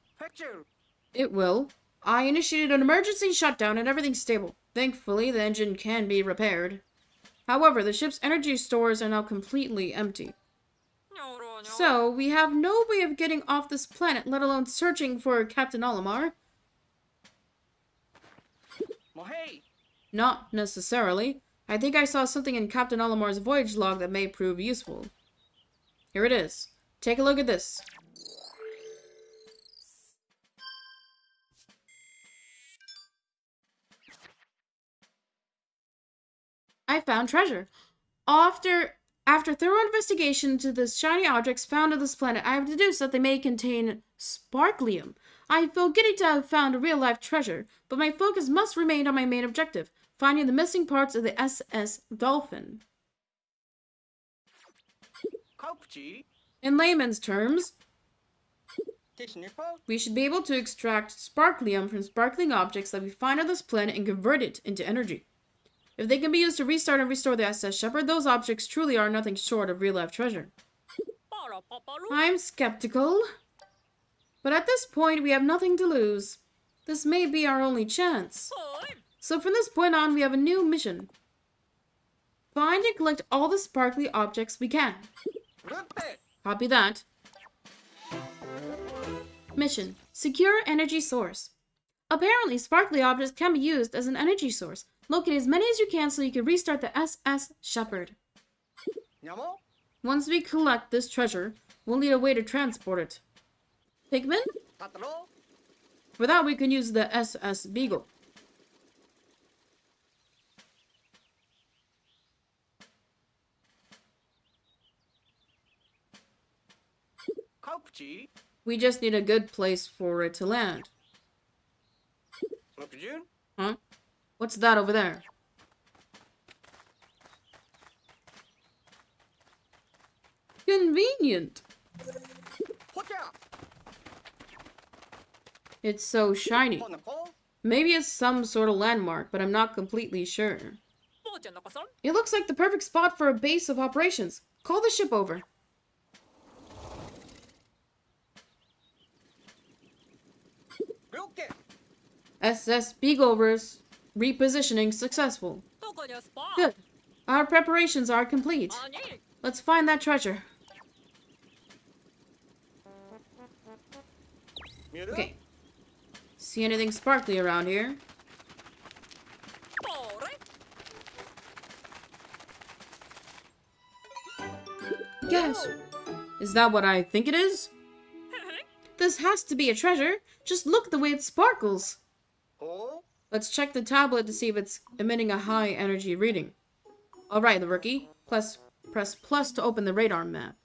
It will. I initiated an emergency shutdown and everything's stable. Thankfully, the engine can be repaired. However, the ship's energy stores are now completely empty. So, we have no way of getting off this planet, let alone searching for Captain Olimar. Not necessarily. I think I saw something in Captain Olimar's voyage log that may prove useful. Here it is. Take a look at this. I found treasure. After after thorough investigation into the shiny objects found on this planet, I have deduced that they may contain sparklium. I feel giddy to have found a real-life treasure, but my focus must remain on my main objective, finding the missing parts of the S S Dolphin. In layman's terms, we should be able to extract sparklium from sparkling objects that we find on this planet and convert it into energy. If they can be used to restart and restore the S S Shepherd, those objects truly are nothing short of real-life treasure. I'm skeptical. But at this point, we have nothing to lose. This may be our only chance. So from this point on, we have a new mission. Find and collect all the sparkly objects we can. Copy that. Mission. Secure energy source. Apparently, sparkly objects can be used as an energy source. Locate as many as you can so you can restart the S S Shepherd. Once we collect this treasure, we'll need a way to transport it. Pikmin? For that, we can use the S S Beagle. We just need a good place for it to land. Huh? What's that over there? Convenient! It's so shiny. Maybe it's some sort of landmark, but I'm not completely sure. It looks like the perfect spot for a base of operations. Call the ship over. S S Beagle res repositioning successful. Good. Our preparations are complete. Let's find that treasure. Okay. See anything sparkly around here? Yes. Is that what I think it is? This has to be a treasure. Just look at the way it sparkles. Let's check the tablet to see if it's emitting a high energy reading. Alright, the rookie. Plus, press plus to open the radar map.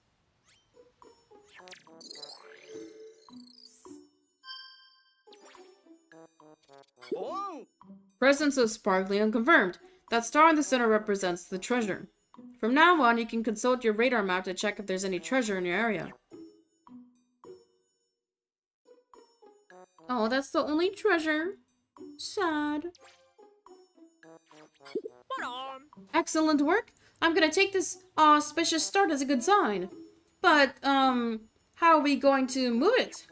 Presence of sparkling unconfirmed. That star in the center represents the treasure. From now on, you can consult your radar map to check if there's any treasure in your area. Oh, that's the only treasure. Sad. Excellent work. I'm gonna take this auspicious start as a good sign. But, um, how are we going to move it?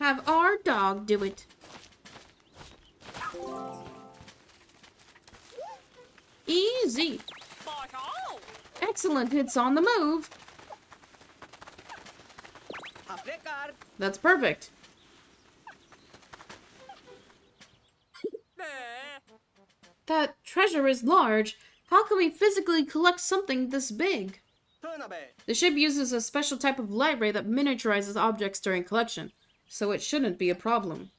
Have our dog do it. Easy. Excellent, it's on the move. That's perfect. That treasure is large. How can we physically collect something this big? The ship uses a special type of light ray that miniaturizes objects during collection, so it shouldn't be a problem.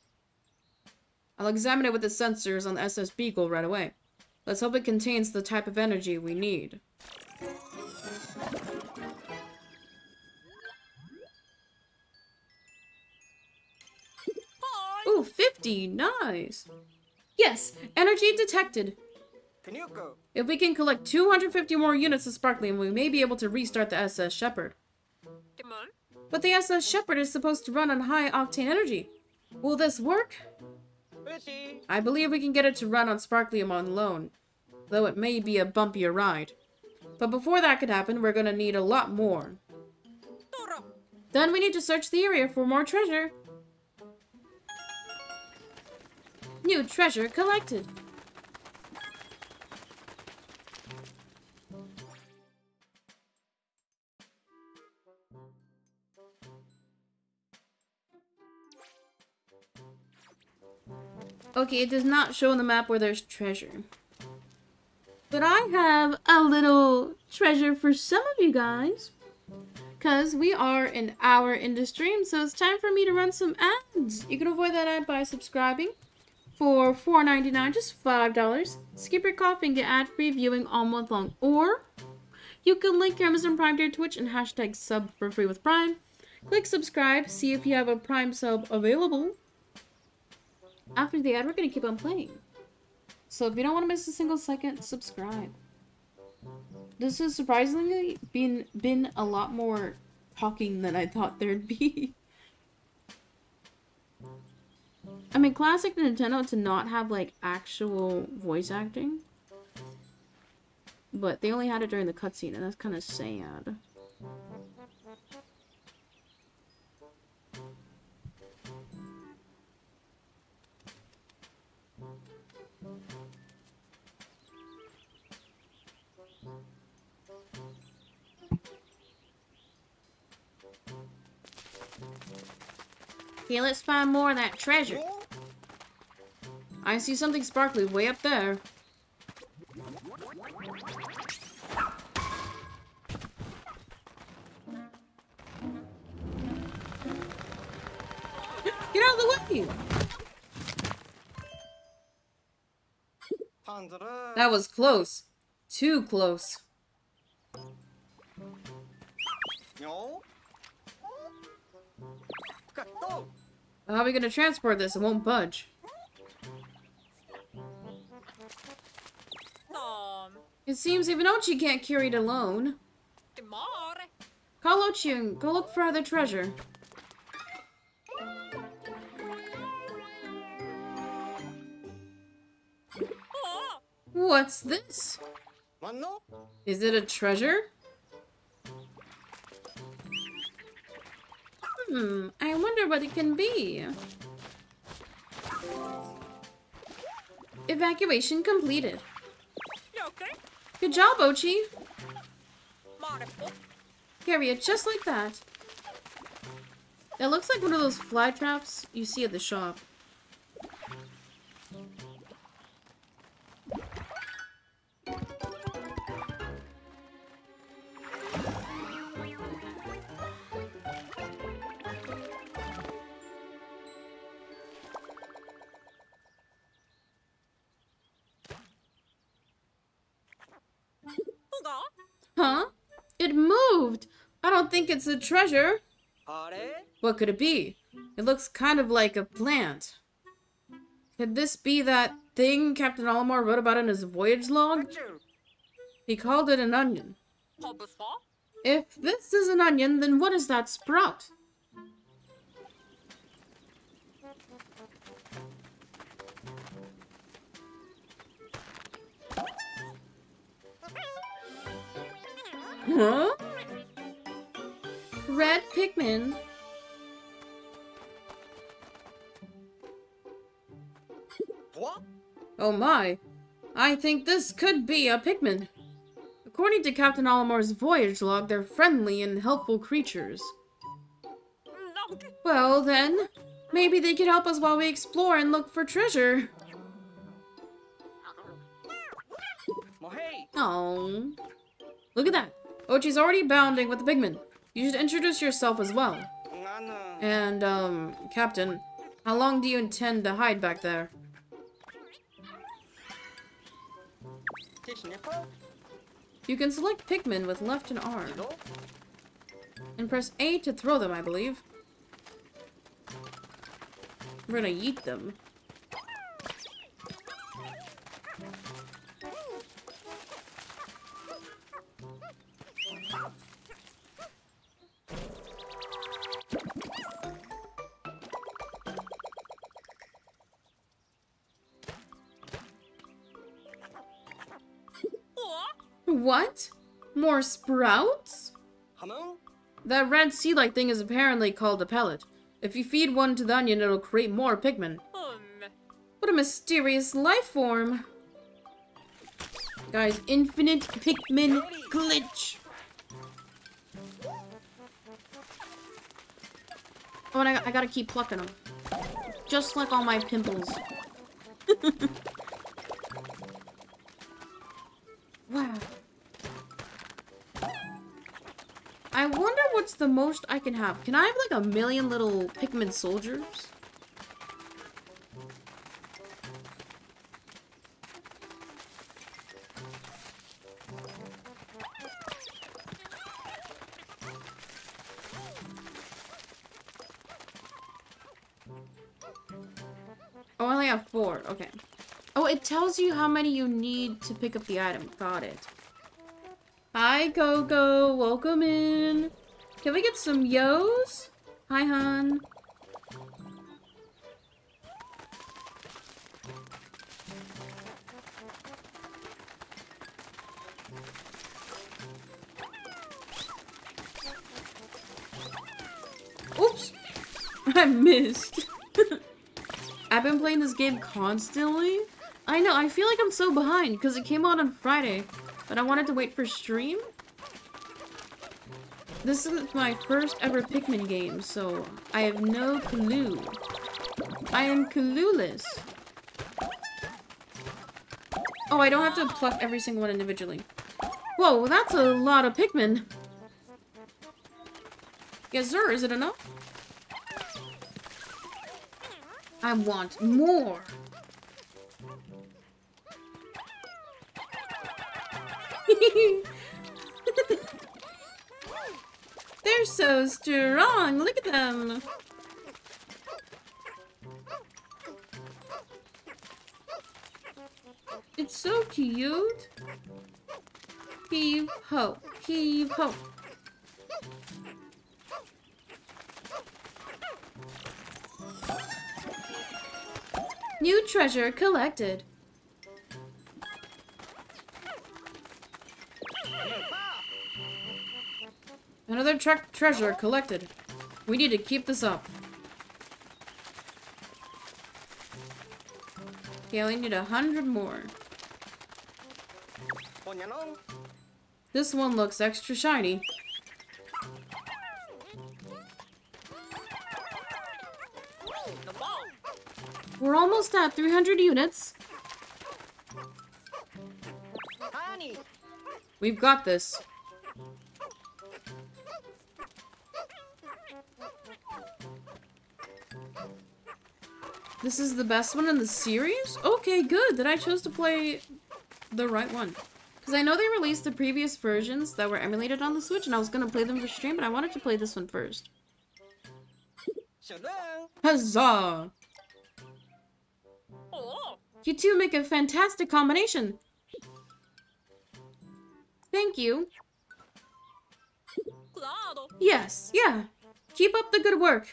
I'll examine it with the sensors on the S S Beagle right away. Let's hope it contains the type of energy we need. Ooh, fifty! Nice! Yes! Energy detected! If we can collect two hundred fifty more units of sparkling, we may be able to restart the S S Shepherd. But the S S Shepherd is supposed to run on high-octane energy. Will this work? I believe we can get it to run on sparklium on loan, though it may be a bumpier ride. But before that could happen, we're gonna need a lot more. Then we need to search the area for more treasure. New treasure collected. Okay, it does not show on the map where there's treasure. But I have a little treasure for some of you guys. Because we are in our industry, and so it's time for me to run some ads. You can avoid that ad by subscribing for four ninety-nine, just five dollars. Skip your coffee and get ad-free viewing all month long. Or you can link your Amazon Prime to your Twitch and hashtag sub for free with Prime. Click subscribe, see if you have a Prime sub available. After the ad, we're going to keep on playing. So if you don't want to miss a single second, subscribe. This has surprisingly been, been a lot more talking than I thought there'd be. I mean, classic Nintendo to not have, like, actual voice acting. But they only had it during the cutscene, and that's kind of sad. Okay, let's find more of that treasure. I see something sparkly way up there. Get out of the way! That was close. Too close. How are we gonna transport this? It won't budge. It seems even Oatchi can't carry it alone. Call Oatchi and go look for other treasure. What's this? Is it a treasure? Hmm, I wonder what it can be. Evacuation completed. Good job, Oatchi. Carry it just like that. It looks like one of those fly traps you see at the shop. Huh? It moved! I don't think it's a treasure. What could it be? It looks kind of like a plant. Could this be that thing Captain Olimar wrote about in his voyage log? He called it an onion. If this is an onion, then what is that sprout? Huh? Red Pikmin. What? Oh my. I think this could be a Pikmin. According to Captain Olimar's voyage log, they're friendly and helpful creatures. Well then, maybe they could help us while we explore and look for treasure. Oh. Look at that. Oatchi's already bounding with the Pikmin. You should introduce yourself as well. And, um, Captain, how long do you intend to hide back there? You can select Pikmin with left and R. And press A to throw them, I believe. We're gonna yeet them. What? More sprouts? Hello? That red seed-like thing is apparently called a pellet. If you feed one to the onion, it'll create more Pikmin. Um. What a mysterious life form. Guys, infinite Pikmin glitch. Oh, and I, I gotta keep plucking them. Just like all my pimples. Wow. I wonder what's the most I can have. Can I have like a million little Pikmin soldiers? Oh, I only have four. Okay. Oh, it tells you how many you need to pick up the item. Got it. Hi, Coco. Welcome in. Can we get some yo's? Hi, hon. Oops. I missed. I've been playing this game constantly. I know, I feel like I'm so behind, because it came out on Friday, but I wanted to wait for stream. This is my first ever Pikmin game, so I have no clue. I am clueless. Oh, I don't have to pluck every single one individually. Whoa, that's a lot of Pikmin. Yes, sir, is it enough? I want more. They're so strong. Look at them. It's so cute. Heave ho, heave ho. New treasure collected. Another tre treasure collected. We need to keep this up. Okay, I only need a hundred more. This one looks extra shiny. We're almost at three hundred units. We've got this. This is the best one in the series? Okay, good that I chose to play the right one. Because I know they released the previous versions that were emulated on the Switch, and I was going to play them for stream, but I wanted to play this one first. Huzzah! You two make a fantastic combination! Thank you. Yes, yeah. Keep up the good work.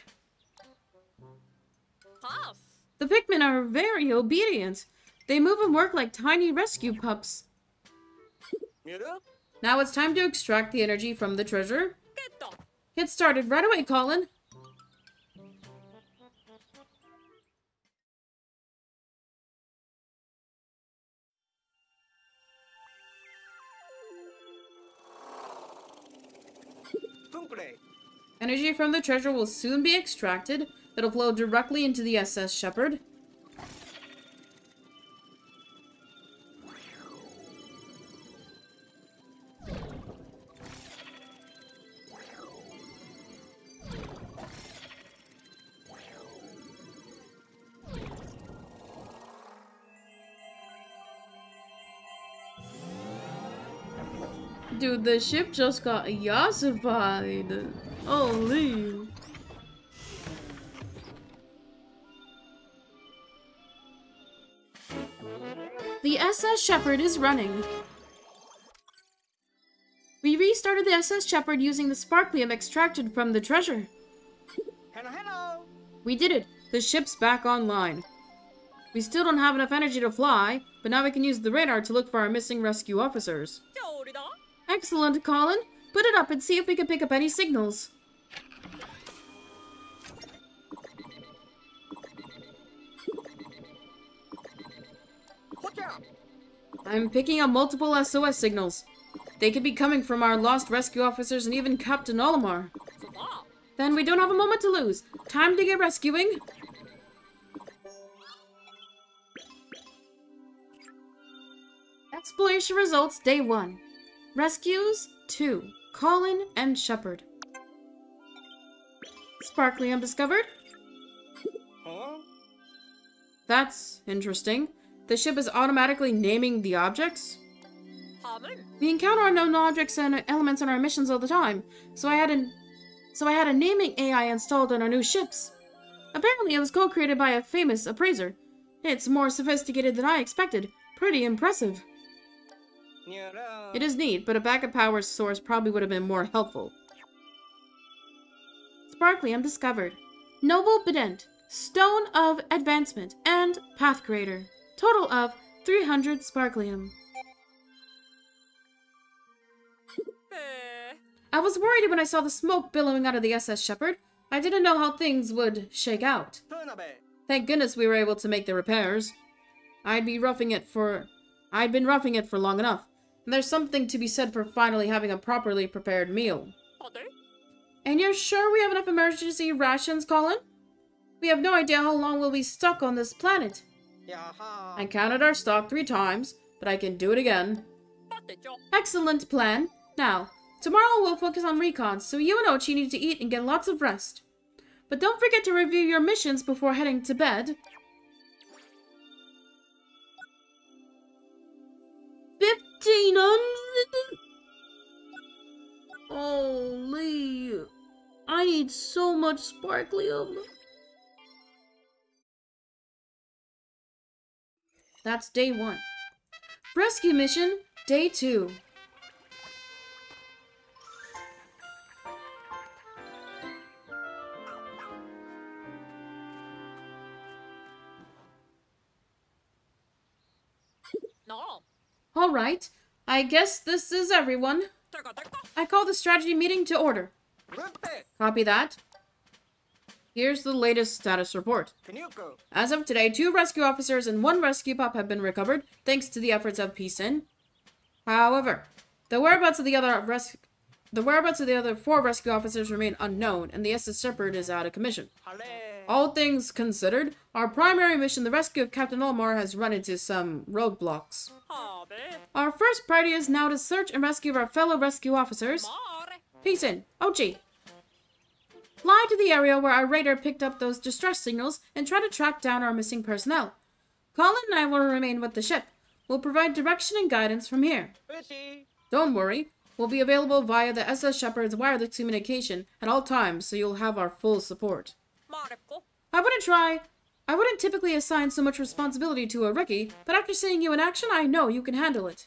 The Pikmin are very obedient. They move and work like tiny rescue pups. Now it's time to extract the energy from the treasure. Get started right away, Colin. Energy from the treasure will soon be extracted. It'll flow directly into the S S Shepherd. Dude, the ship just got yassified. Holy. The S S Shepherd is running. We restarted the S S Shepherd using the sparklium extracted from the treasure. Hello, hello. We did it. The ship's back online. We still don't have enough energy to fly, but now we can use the radar to look for our missing rescue officers. Excellent, Colin. Put it up and see if we can pick up any signals. I'm picking up multiple S O S signals. They could be coming from our lost rescue officers and even Captain Olimar. Then we don't have a moment to lose. Time to get rescuing. Exploration results day one. Rescues two. Colin and Shepard. Sparklium discovered. Huh? That's interesting. The ship is automatically naming the objects. We encounter unknown objects and elements on our missions all the time, so I had an so I had a naming A I installed on our new ships. Apparently it was co-created by a famous appraiser. It's more sophisticated than I expected. Pretty impressive. It is neat, but a backup power source probably would have been more helpful. Sparklium discovered. Noble Bedent, Stone of Advancement, and Path Creator. Total of three hundred Sparklium. I was worried when I saw the smoke billowing out of the S S Shepherd. I didn't know how things would shake out. Thank goodness we were able to make the repairs. I'd be roughing it for... I'd been roughing it for long enough. And there's something to be said for finally having a properly prepared meal. And you're sure we have enough emergency rations, Colin? We have no idea how long we'll be stuck on this planet. I counted our stock three times, but I can do it again. Excellent plan. Now, tomorrow we'll focus on recons, so you and Oatchi need to eat and get lots of rest. But don't forget to review your missions before heading to bed. fifteen hundred? Holy. I need so much sparklium. That's day one. Rescue mission, day two. No. All right. I guess this is everyone. I call the strategy meeting to order. Copy that. Here's the latest status report. As of today, two rescue officers and one rescue pup have been recovered, thanks to the efforts of peacein. However, the whereabouts of the other rescue... The whereabouts of the other four rescue officers remain unknown, and the S S Shepherd is out of commission. All things considered, our primary mission, the rescue of Captain Olimar, has run into some roadblocks. Our first priority is now to search and rescue our fellow rescue officers, peacein, Oatchi. Fly to the area where our radar picked up those distress signals and try to track down our missing personnel. Colin and I will remain with the ship. We'll provide direction and guidance from here. Don't worry. Will be available via the S S Shepherd's wireless communication at all times, so you'll have our full support. I wouldn't try. I wouldn't typically assign so much responsibility to a rookie, but after seeing you in action, I know you can handle it.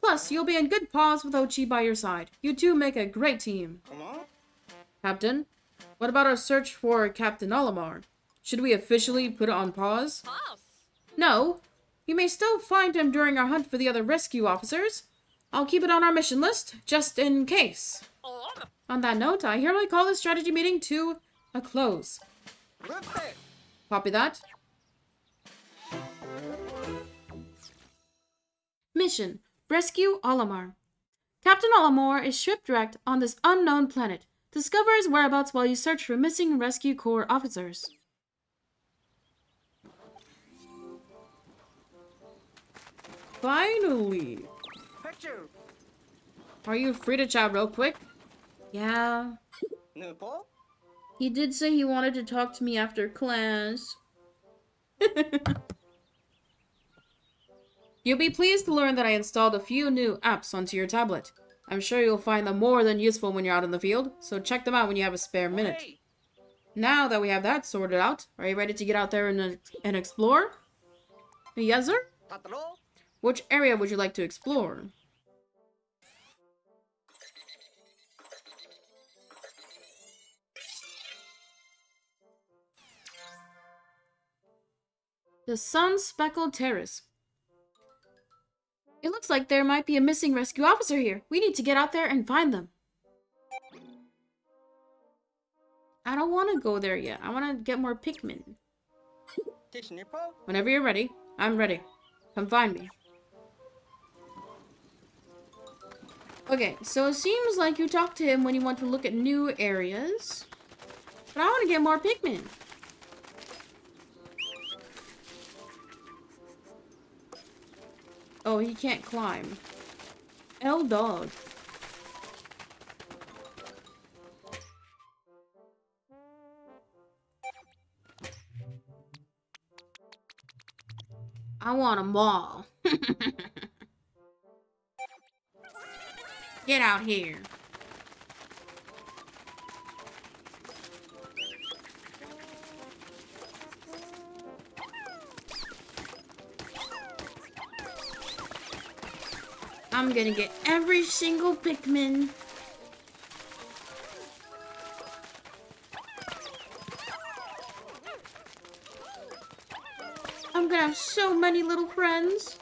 Plus, you'll be in good paws with Oatchi by your side. You two make a great team. Captain, what about our search for Captain Olimar? Should we officially put it on pause? No. You may still find him during our hunt for the other rescue officers. I'll keep it on our mission list, just in case. On that note, I hereby call this strategy meeting to a close. Copy that. Mission, rescue Olimar. Captain Olimar is ship direct on this unknown planet. Discover his whereabouts while you search for missing Rescue Corps officers. Finally. Are you free to chat real quick? Yeah. He did say he wanted to talk to me after class. You'll be pleased to learn that I installed a few new apps onto your tablet. I'm sure you'll find them more than useful when you're out in the field, so check them out when you have a spare minute. Hey. Now that we have that sorted out, are you ready to get out there and, and explore? Yes, sir? Which area would you like to explore? The Sun-Speckled Terrace. It looks like there might be a missing rescue officer here. We need to get out there and find them. I don't want to go there yet. I want to get more Pikmin. Whenever you're ready, I'm ready. Come find me. Okay, so it seems like you talk to him when you want to look at new areas. But I want to get more Pikmin. Oh, he can't climb. L dog. I want them all. Get out here. I'm gonna get every single Pikmin. I'm gonna have so many little friends.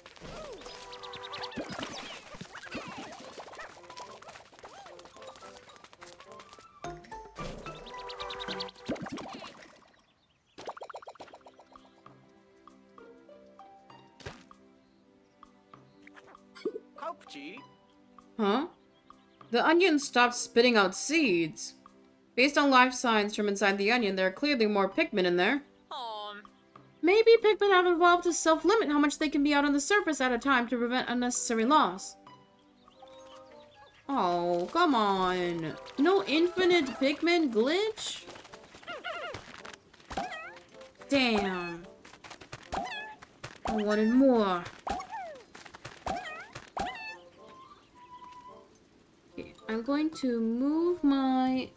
Huh? The onion stopped spitting out seeds. Based on life signs from inside the onion, there are clearly more Pikmin in there. Aww. Maybe Pikmin have evolved to self-limit how much they can be out on the surface at a time to prevent unnecessary loss. Oh, come on. No infinite Pikmin glitch? Damn. I wanted more. I'm going to move my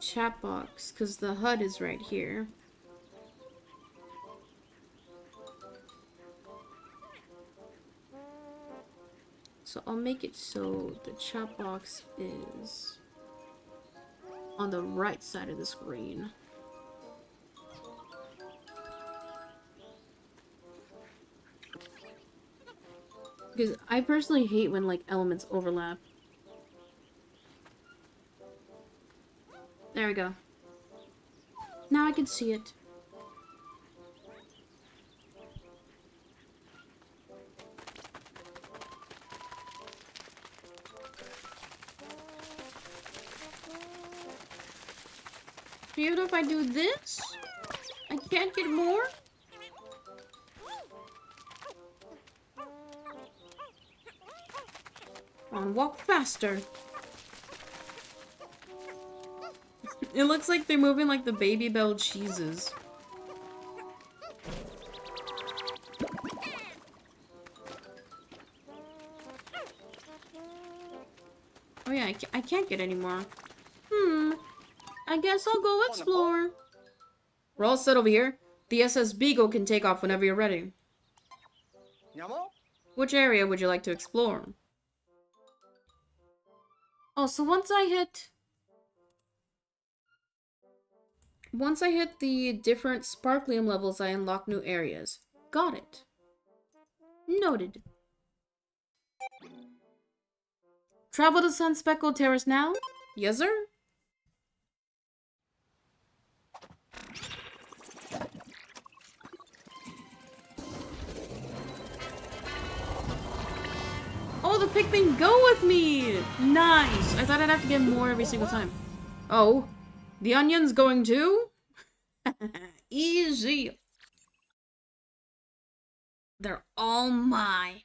chat box because the H U D is right here. So I'll make it so the chat box is on the right side of the screen. Because I personally hate when like elements overlap. There we go. Now I can see it. Even if I do this, I can't get more. Come on, walk faster. It looks like they're moving like the Baby Bell cheeses. Oh yeah, I, ca I can't get any more. Hmm. I guess I'll go explore. We're all set over here. The S S Beagle can take off whenever you're ready. Which area would you like to explore? Oh, so once I hit... Once I hit the different Sparklium levels, I unlock new areas. Got it. Noted. Travel to Sun-Speckled Terrace now? Yes, sir. Oh, the Pikmin go with me! Nice! I thought I'd have to get more every single time. Oh. The onion's going too? Easy. They're all mine.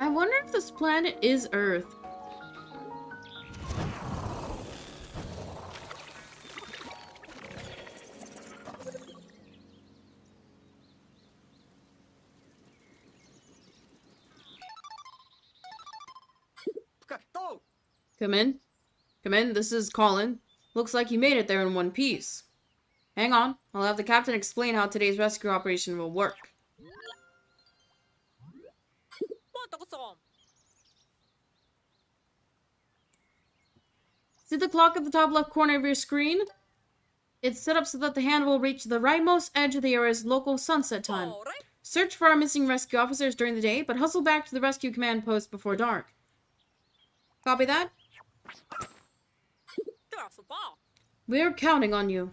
I wonder if this planet is Earth. Come in. Come in. This is Colin. Looks like you made it there in one piece. Hang on. I'll have the captain explain how today's rescue operation will work. See the clock at the top left corner of your screen? It's set up so that the hand will reach the rightmost edge of the area's local sunset time. Right. Search for our missing rescue officers during the day, but hustle back to the rescue command post before dark. Copy that? We're counting on you.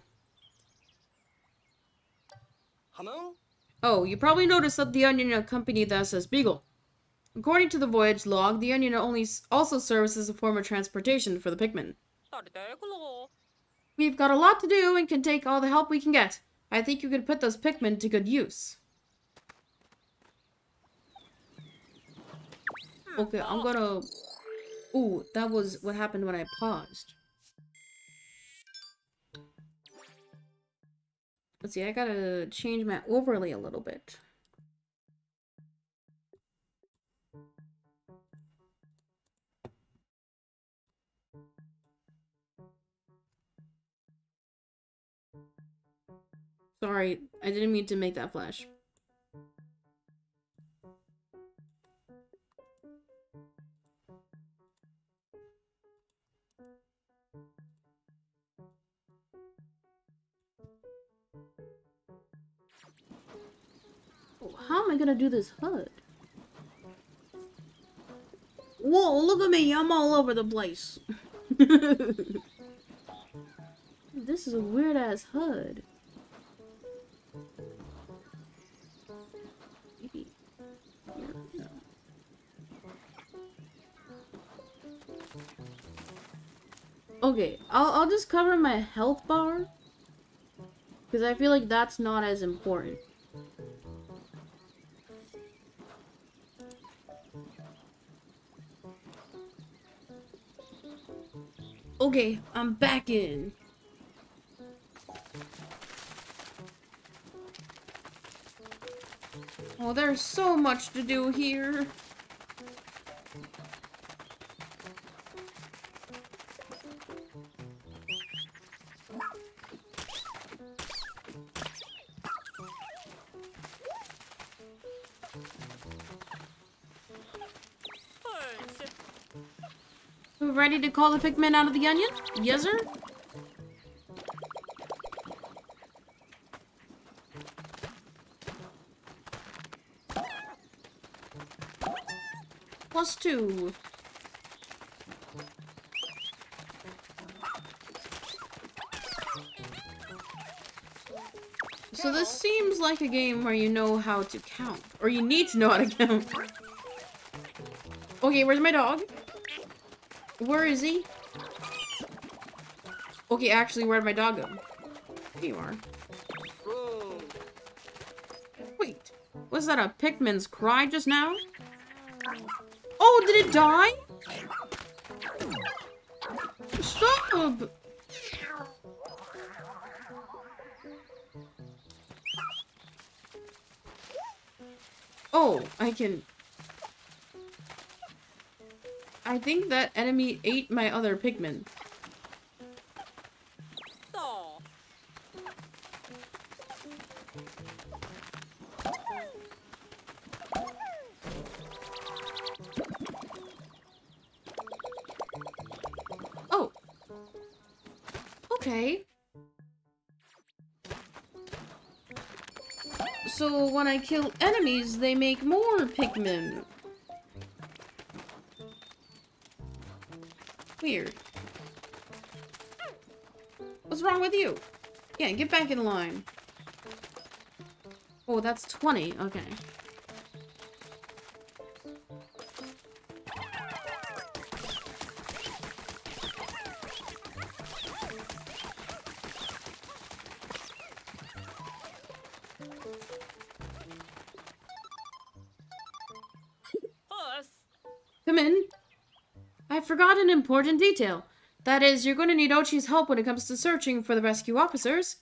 Hello? Oh, you probably noticed that the Onion accompanied the S S Beagle. According to the voyage log, the Onion only also serves as a form of transportation for the Pikmin. We've got a lot to do and can take all the help we can get. I think you could put those Pikmin to good use. Okay, I'm gonna... Ooh, that was what happened when I paused. Let's see, I gotta change my overlay a little bit. Sorry, I didn't mean to make that flash. Oh, how am I gonna do this H U D? Whoa, look at me, I'm all over the place. This is a weird ass H U D. Okay, I'll, I'll just cover my health bar, because I feel like that's not as important. Okay, I'm back in. Oh, there's so much to do here. ready to call the Pikmin out of the onion? Yes, sir? Plus two. So this seems like a game where you know how to count. Or you need to know how to count. Okay, where's my dog? Where is he? Okay, actually, where'd my dog go? Here you are. Wait, was that a Pikmin's cry just now? Oh, did it die? Stop! Oh, I can... I think that enemy ate my other Pikmin. Aww. Oh. Okay. So when I kill enemies, they make more Pikmin. Weird. What's wrong with you? Yeah, get back in line. Oh, that's twenty. Okay. Come in. I forgot an important detail. That is, you're going to need Oatchi's help when it comes to searching for the rescue officers.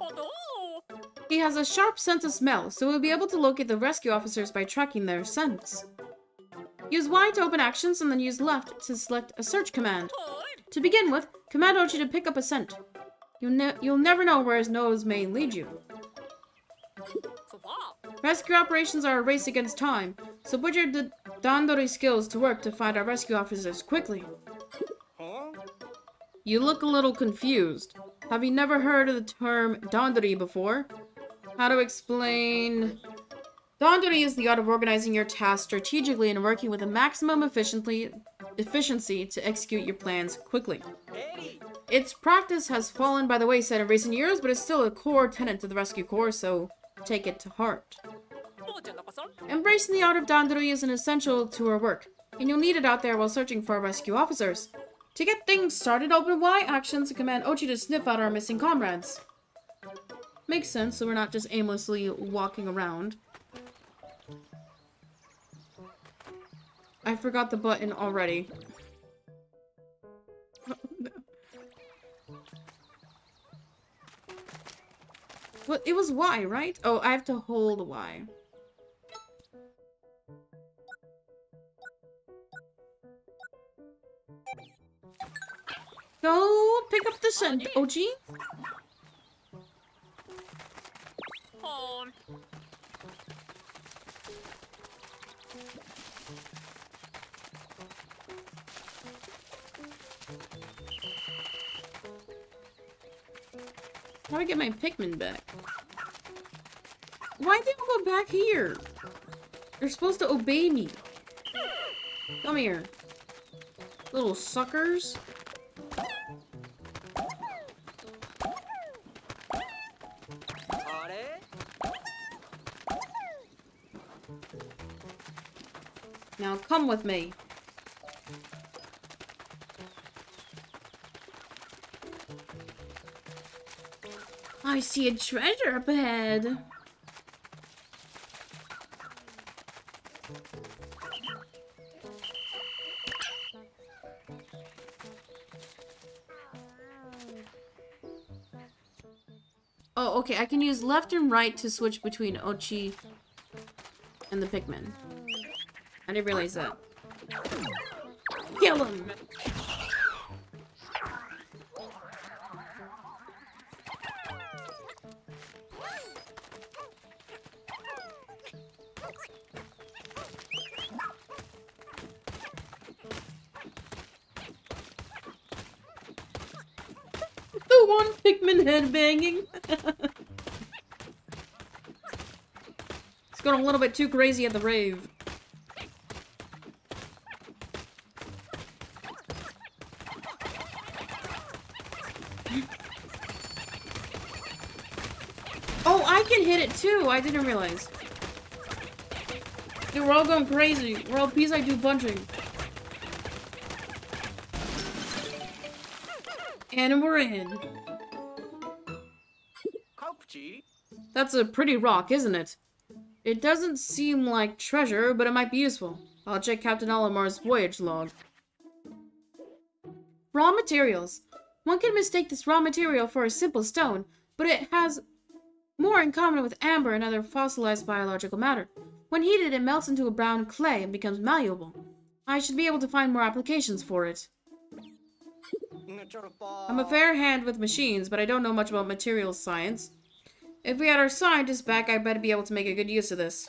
Oh, no. He has a sharp sense of smell, so we'll be able to locate the rescue officers by tracking their scents. Use Y to open actions, and then use left to select a search command. Oh. To begin with, command Oatchi to pick up a scent. You ne you'll never know where his nose may lead you. Rescue operations are a race against time, so put your Dandori skills to work to find our rescue officers quickly. Huh? You look a little confused. Have you never heard of the term Dandori before? How to explain... Dandori is the art of organizing your tasks strategically and working with a maximum efficiently, efficiency to execute your plans quickly. Hey. Its practice has fallen by the wayside in recent years, but it's still a core tenet of the Rescue Corps, so... take it to heart. Embracing the art of Dandori is an essential to our work, and you'll need it out there while searching for our rescue officers. To get things started, open Y actions to command Oatchi to sniff out our missing comrades. Makes sense, so we're not just aimlessly walking around. I forgot the button already. Well, it was Y, right? Oh, I have to hold Y. Go pick up the scent, Oatchi. How do I get my Pikmin back? Why did we go back here? They're supposed to obey me. Come here. Little suckers. Now come with me. I see a treasure up ahead. Oh, okay. I can use left and right to switch between Oatchi and the Pikmin. I didn't realize that. Kill him! one Pikmin headbanging. It's going a little bit too crazy at the rave. Oh, I can hit it too! I didn't realize. Dude, we're all going crazy. We're all peace I do bunching. And we're in. That's a pretty rock, isn't it? It doesn't seem like treasure, but it might be useful. I'll check Captain Olimar's voyage log. Raw materials. One can mistake this raw material for a simple stone, but it has more in common with amber and other fossilized biological matter. When heated, it melts into a brown clay and becomes malleable. I should be able to find more applications for it. I'm a fair hand with machines, but I don't know much about materials science. If we had our scientists back, I'd better be able to make a good use of this.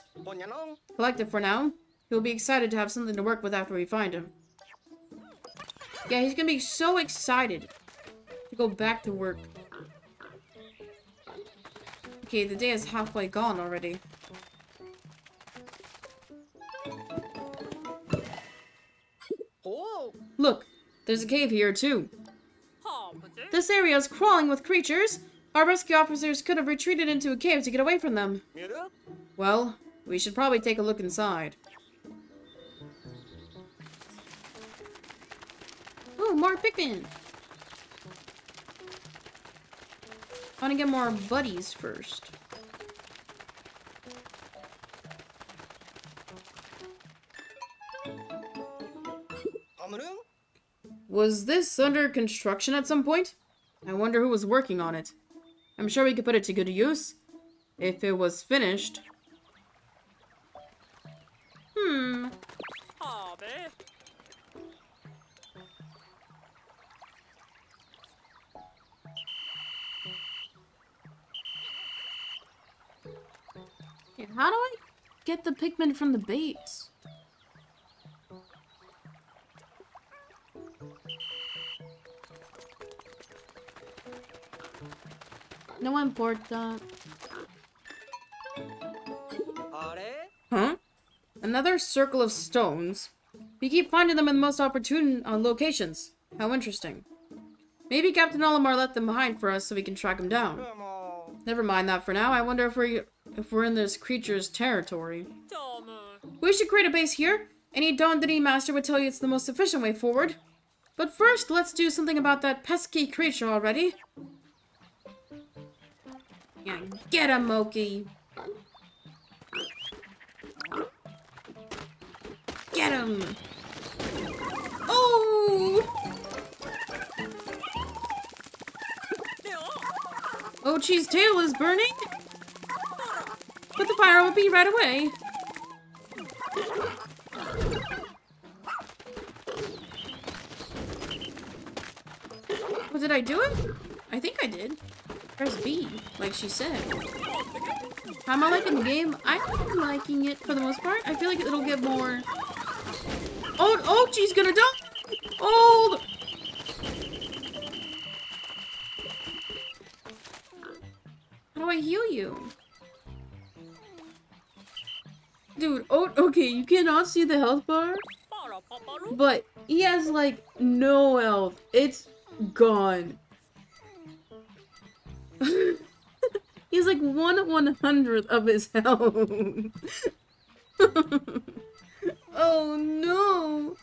Collect it for now. He'll be excited to have something to work with after we find him. Yeah, he's gonna be so excited to go back to work. Okay, the day is halfway gone already. Oh. Look, there's a cave here too. This area is crawling with creatures. Our rescue officers could have retreated into a cave to get away from them. Well, we should probably take a look inside. Ooh, more Pikmin! I want to get more buddies first. Was this under construction at some point? I wonder who was working on it. I'm sure we could put it to good use, if it was finished. Hmm. Yeah, how do I get the Pikmin from the base? No one board that. Huh? Another circle of stones. We keep finding them in the most opportune uh, locations. How interesting. Maybe Captain Olimar left them behind for us so we can track them down. Never mind that for now. I wonder if we're, if we're in this creature's territory. We should create a base here. Any Don Denis master would tell you it's the most efficient way forward. But first, let's do something about that pesky creature already. Yeah, get him, Moki! Get him! Oh! Oatchi's tail is burning? But the fire won't be right away. Well, did I do it? I think I did. Press B, like she said. How am I liking the game? I'm liking it for the most part. I feel like it'll get more. Oh, oh, she's gonna die! Oh! How do I heal you? Dude, oh, okay, you cannot see the health bar, but he has like no health. It's gone. He's like one one hundredth of his health. Oh no!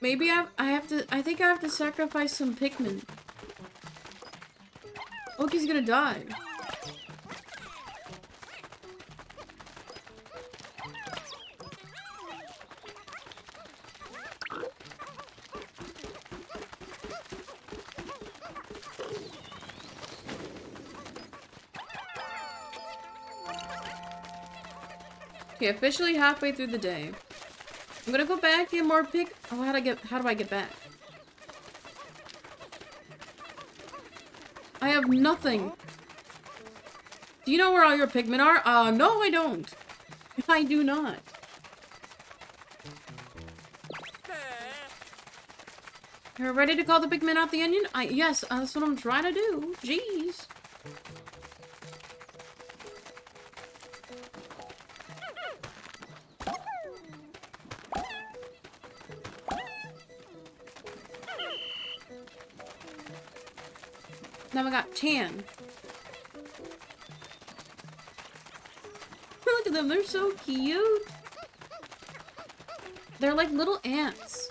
Maybe I I have to. I think I have to sacrifice some Pikmin. Oki's gonna die. Okay, officially halfway through the day. I'm gonna go back, get more pick. Oh, how do I get? How do I get back? I have nothing. Do you know where all your Pikmin are? Uh, no, I don't. I do not. You're ready to call the Pikmin out the onion? I, yes, uh, that's what I'm trying to do. Jeez. Now we got tan. Look at them, they're so cute. They're like little ants.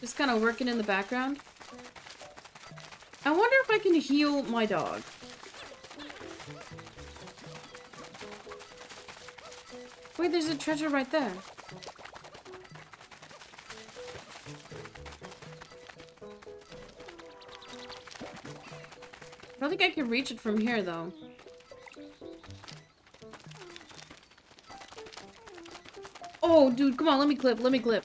Just kind of working in the background. I wonder if I can heal my dog. Wait, there's a treasure right there. I don't think I can reach it from here, though. Oh, dude, come on, let me clip, let me clip.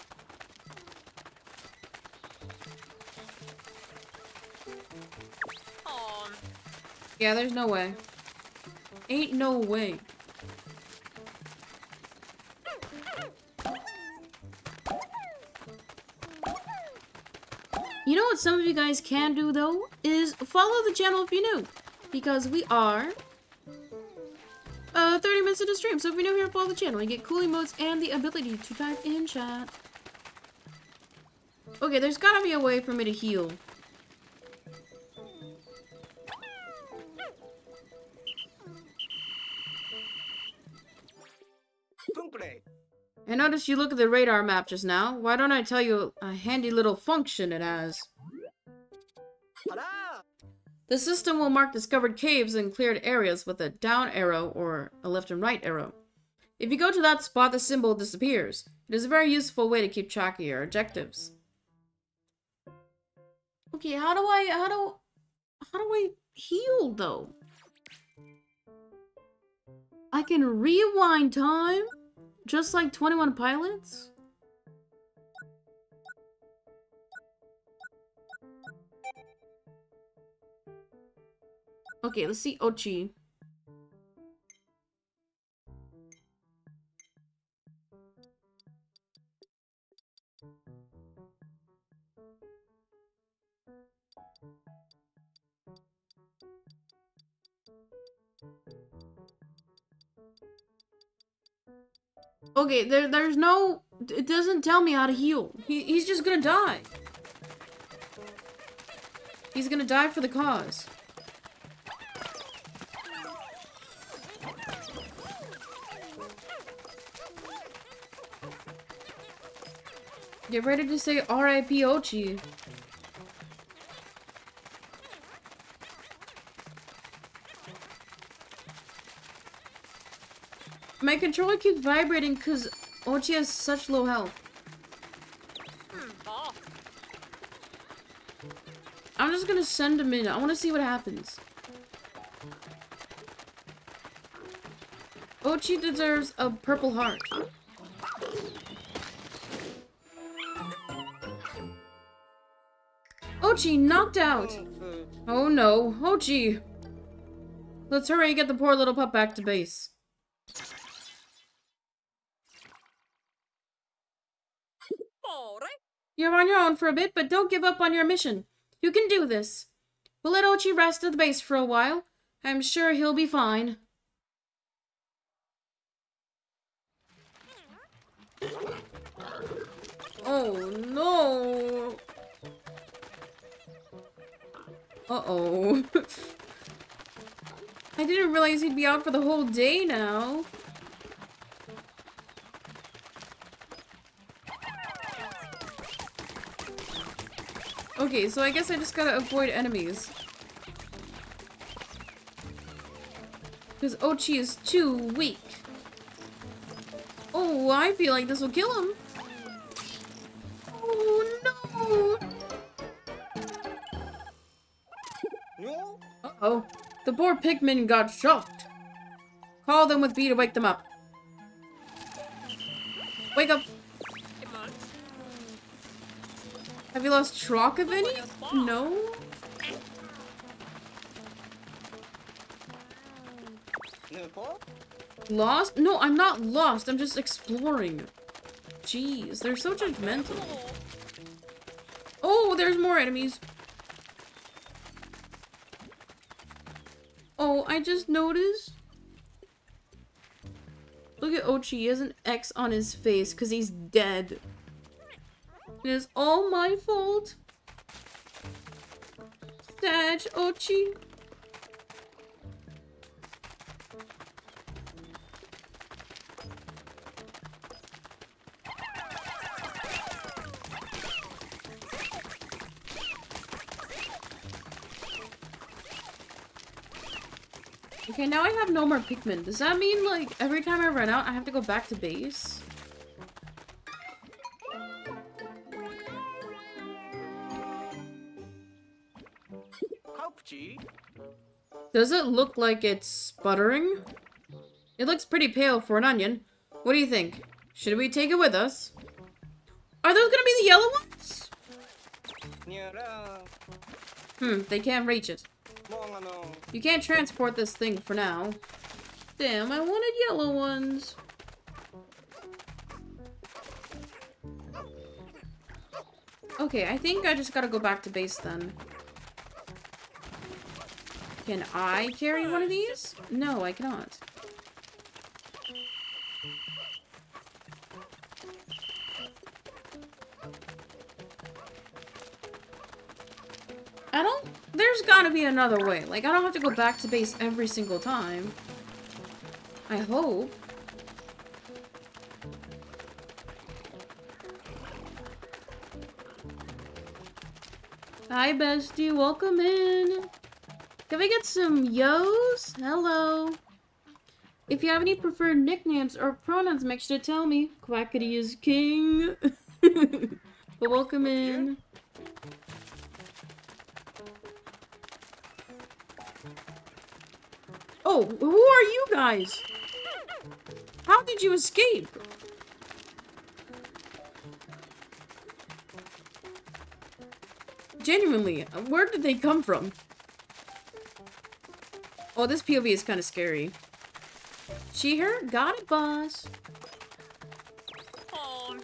Aww. Yeah, there's no way. Ain't no way. You know what some of you guys can do, though, is follow the channel if you're new. Because we are... Uh, thirty minutes into stream, so if you're new here, follow the channel. You get cool emotes and the ability to type in chat. Okay, there's gotta be a way for me to heal. I noticed you look at the radar map just now. Why don't I tell you a handy little function it has? The system will mark discovered caves and cleared areas with a down arrow or a left and right arrow. If you go to that spot, the symbol disappears. It is a very useful way to keep track of your objectives. Okay, how do I, how do, how do I heal though? I can rewind time, just like twenty-one pilots. Okay, let's see Oatchi. Okay, there, there's no... It doesn't tell me how to heal. He, he's just gonna die. He's gonna die for the cause. Get ready to say R I P Oatchi. My controller keeps vibrating because Oatchi has such low health. I'm just gonna send him in. I wanna see what happens. Oatchi deserves a purple heart. Oatchi knocked out! Oh no, Oatchi! Let's hurry and get the poor little pup back to base. You're on your own for a bit, but don't give up on your mission. You can do this. We'll let Oatchi rest at the base for a while. I'm sure he'll be fine. Oh no! Uh-oh. I didn't realize he'd be out for the whole day now. Okay, so I guess I just gotta avoid enemies. Because Oatchi is too weak. Oh, I feel like this will kill him. Oh, no! Uh-oh. The poor Pikmin got shocked. Call them with B to wake them up. Wake up! Have you lost track of any? No? Lost? No, I'm not lost. I'm just exploring. Jeez, they're so judgmental. Oh, there's more enemies. Oh, I just noticed. Look at Oatchi. He has an X on his face because he's dead. It is all my fault. Sad, Oatchi. Okay, now I have no more Pikmin. Does that mean, like, every time I run out, I have to go back to base? Does it look like it's sputtering? It looks pretty pale for an onion. What do you think? Should we take it with us? Are those gonna be the yellow ones? Hmm, they can't reach it. You can't transport this thing for now. Damn, I wanted yellow ones. Okay, I think I just gotta go back to base then. Can I carry one of these? No, I cannot. I don't... There's gotta be another way. Like, I don't have to go back to base every single time. I hope. Hi, bestie. Welcome in. Can we get some yo's? Hello. If you have any preferred nicknames or pronouns, make sure to tell me. Quackity is king. But welcome in. Oh, who are you guys? How did you escape? Genuinely, where did they come from? Oh, this P O V is kind of scary. She, her, got it, boss. Aww.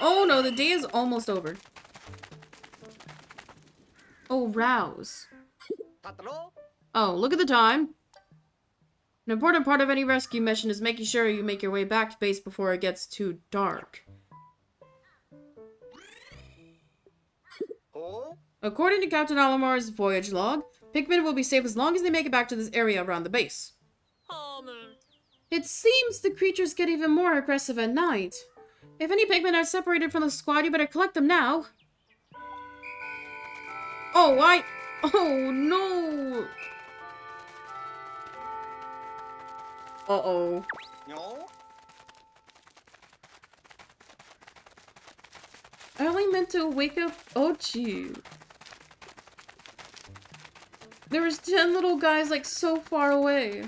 Oh no, the day is almost over. Oh, rouse. Oh, look at the time. An important part of any rescue mission is making sure you make your way back to base before it gets too dark. Oh? According to Captain Olimar's voyage log, Pikmin will be safe as long as they make it back to this area around the base. Oh, man. It seems the creatures get even more aggressive at night. If any Pikmin are separated from the squad, you better collect them now. Oh, I... Oh, no! Uh-oh. No? I only meant to wake up Oatchi. There was ten little guys, like, so far away.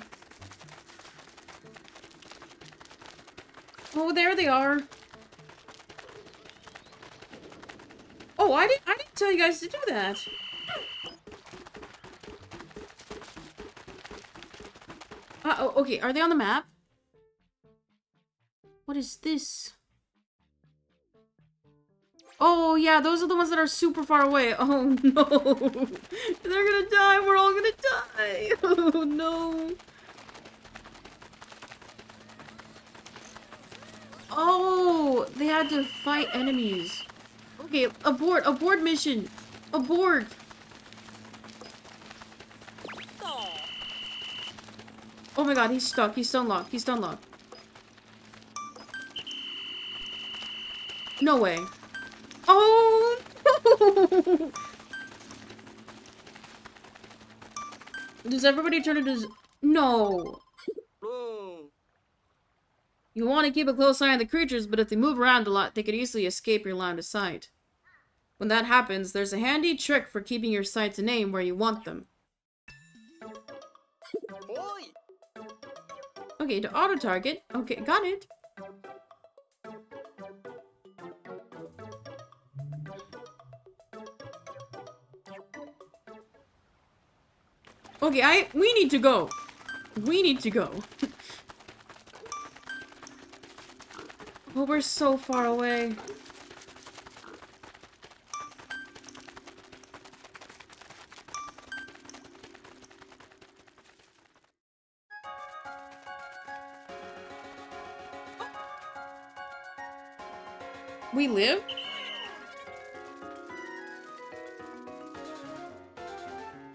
Oh, there they are. Oh, I didn't, I didn't tell you guys to do that. Uh, oh, okay, are they on the map? What is this? Oh, yeah, those are the ones that are super far away. Oh, no. They're gonna die. We're all gonna die. Oh, no. Oh, they had to fight enemies. Okay, abort. Abort mission. Abort. Oh my god, he's stuck. He's stun locked. He's stun locked. No way. Oh no! Does everybody turn into... No! You want to keep a close eye on the creatures, but if they move around a lot, they could easily escape your line of sight. When that happens, there's a handy trick for keeping your sights and aim where you want them. Okay, to auto-target. Okay, got it. Okay, I- we need to go. We need to go. Well, we're so far away. We live?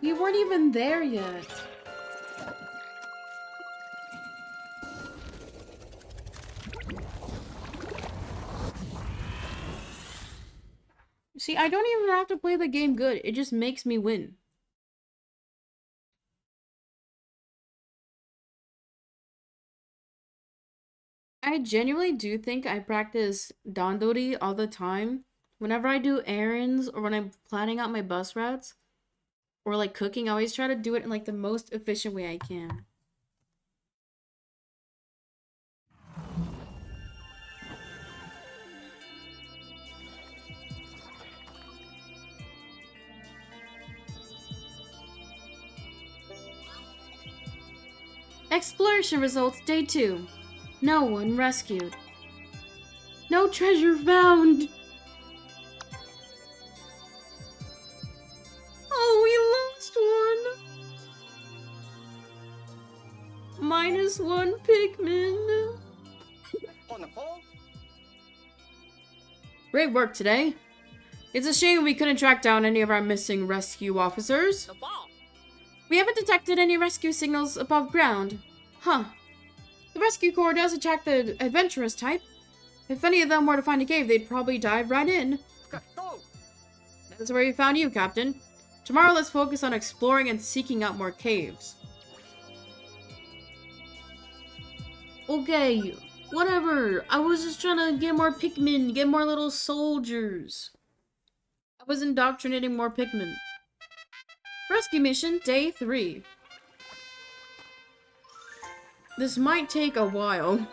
We weren't even there yet. See, I don't even have to play the game good. It just makes me win. I genuinely do think I practice Dandori all the time. Whenever I do errands or when I'm planning out my bus routes or like cooking, I always try to do it in like the most efficient way I can. Exploration results, day two. No one rescued. No treasure found! Oh, we lost one! Minus one Pikmin. Great work today. It's a shame we couldn't track down any of our missing rescue officers. We haven't detected any rescue signals above ground. Huh. The Rescue Corps does attract the adventurous type. If any of them were to find a cave, they'd probably dive right in. That's where we found you, Captain. Tomorrow, let's focus on exploring and seeking out more caves. Okay, whatever. I was just trying to get more Pikmin, get more little soldiers. I was indoctrinating more Pikmin. Rescue mission, day three. This might take a while.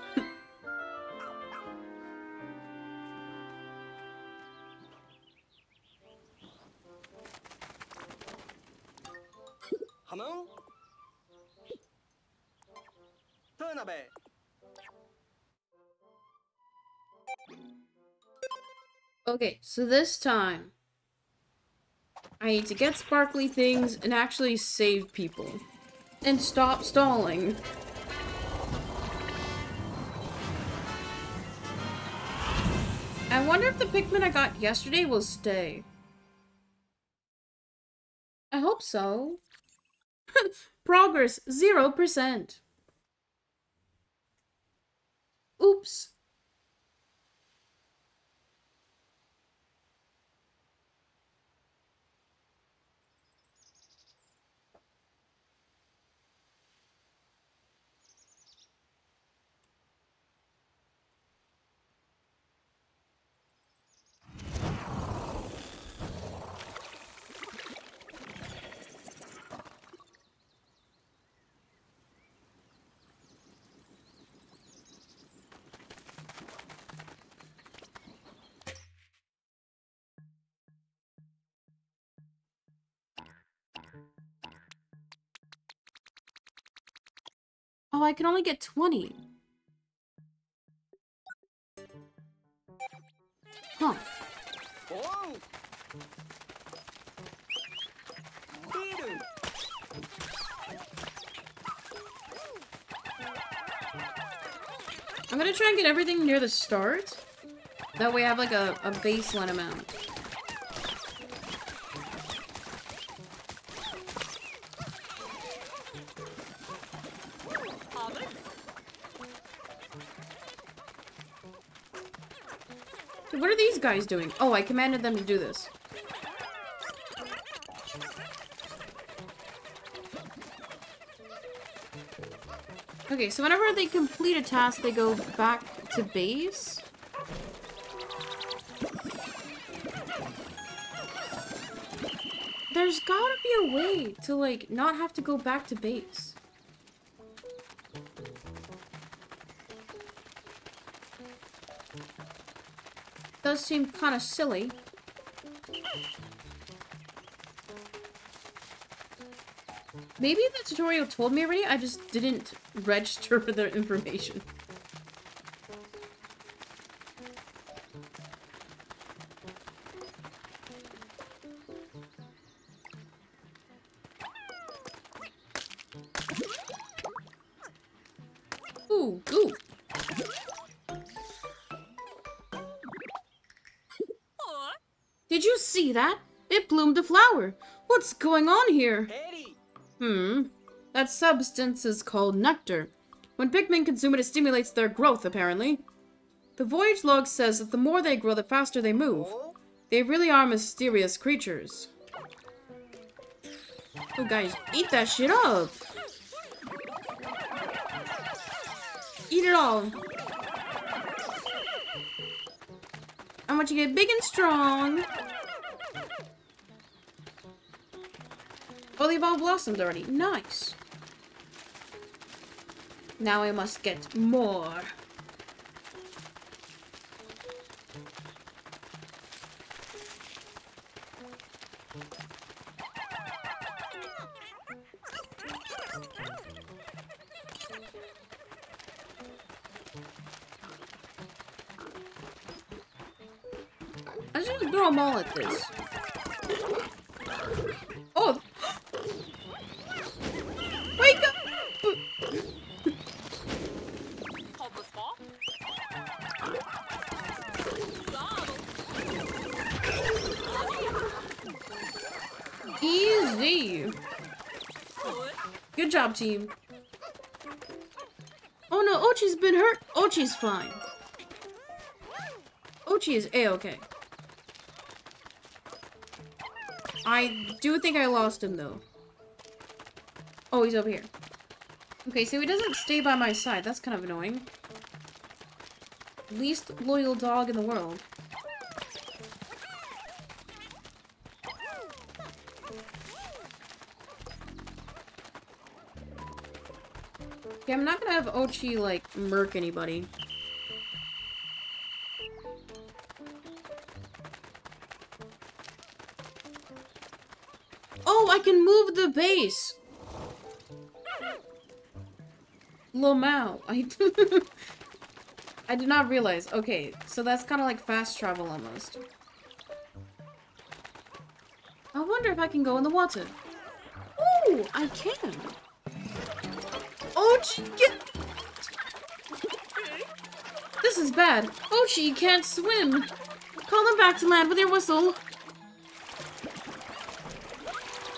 Okay, so this time I need to get sparkly things and actually save people. And stop stalling. I wonder if the Pikmin I got yesterday will stay. I hope so. Progress, zero percent. Oops. Oh, I can only get twenty. Huh. Whoa. I'm gonna try and get everything near the start. That way I have like a, a baseline amount. Guys doing? Oh, I commanded them to do this. Okay, so whenever they complete a task, they go back to base. There's gotta be a way to, like, not have to go back to base. Does seem kind of silly. Maybe the tutorial told me already, I just didn't register the information. Ooh, ooh. Did you see that? It bloomed a flower. What's going on here? Hmm. That substance is called nectar. When Pikmin consume it, it stimulates their growth, apparently. The voyage log says that the more they grow, the faster they move. They really are mysterious creatures. Oh, guys, eat that shit up! Eat it all! I want you to get big and strong! Oh, they've all blossomed already. Nice! Now I must get more. I should just throw them all at this. Oh! Wake up! Easy! Good job, team. Oh no, Oatchi's been hurt. Oatchi's fine. Oatchi is A-okay. I do think I lost him, though. Oh, he's over here. Okay, so he doesn't stay by my side. That's kind of annoying. Least loyal dog in the world. Yeah, I'm not gonna have Oatchi, like, murk anybody. Base. Lomao. I, I did not realize. Okay, so that's kind of like fast travel almost. I wonder if I can go in the water. Ooh, I can. Oatchi, get... This is bad. Oatchi can't swim. Call them back to land with your whistle.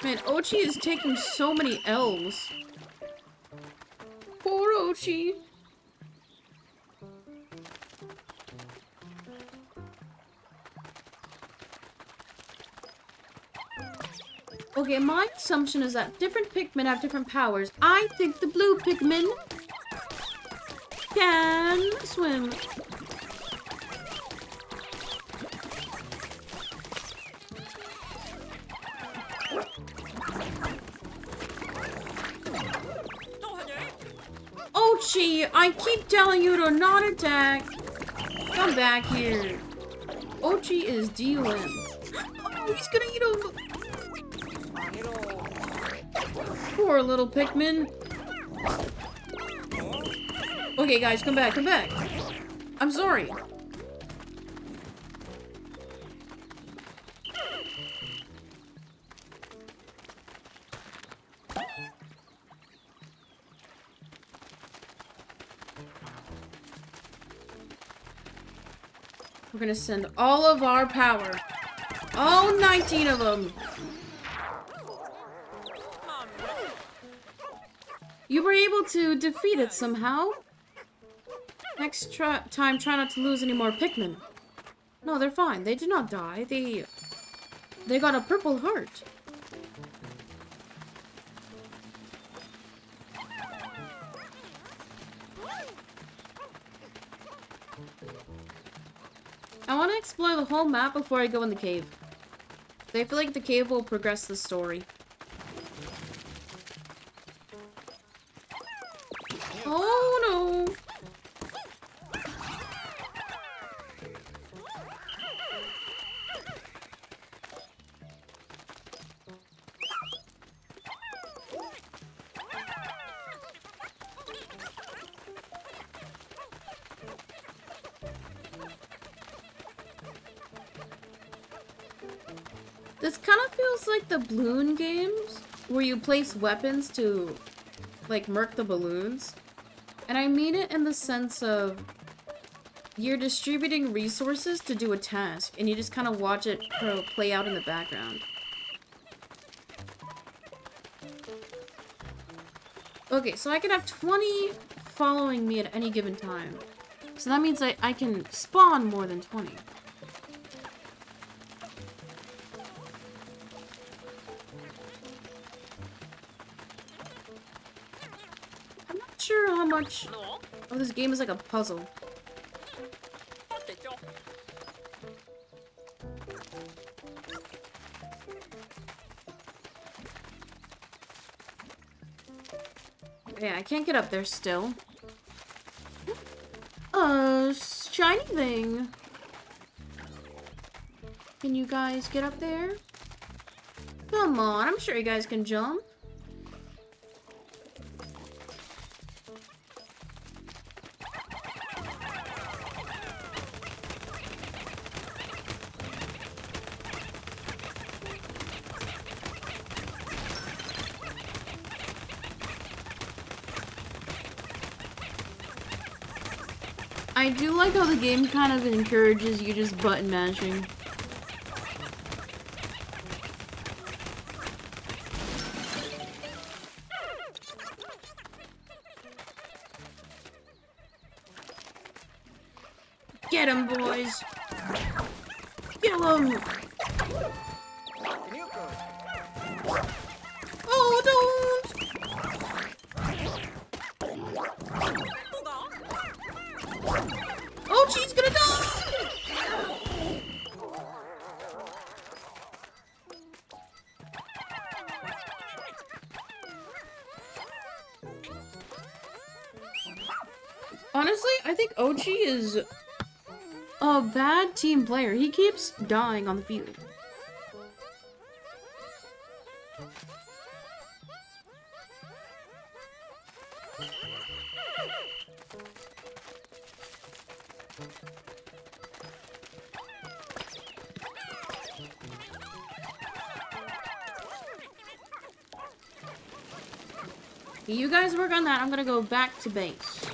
Man, Oatchi is taking so many L's. Poor Oatchi. Okay, my assumption is that different Pikmin have different powers. I think the blue Pikmin can swim. I keep telling you to not attack. Come back here. Oatchi is dealing. Oh, he's gonna eat over. Poor little Pikmin. Okay, guys, come back, come back. I'm sorry. We're gonna send all of our power. All nineteen of them. You were able to defeat it somehow. Next try time, try not to lose any more Pikmin. No, they're fine. They did not die. They... They got a purple heart. I want to explore the whole map before I go in the cave. I feel like the cave will progress the story. Oh no! This kind of feels like the balloon games, where you place weapons to, like, murk the balloons. And I mean it in the sense of you're distributing resources to do a task, and you just kind of watch it pro play out in the background. Okay, so I can have twenty following me at any given time. So that means I, I can spawn more than twenty. I'm not sure how much of this game is like a puzzle. Yeah, I can't get up there still. Uh, shiny thing. Can you guys get up there? Come on, I'm sure you guys can jump. I do like how the game kind of encourages you just button mashing. Get 'em, boys! Kill 'em! Oh, don't! Oh, she's gonna die! Honestly, I think Oatchi is a bad team player. He keeps dying on the field. You guys work on that. I'm gonna go back to base.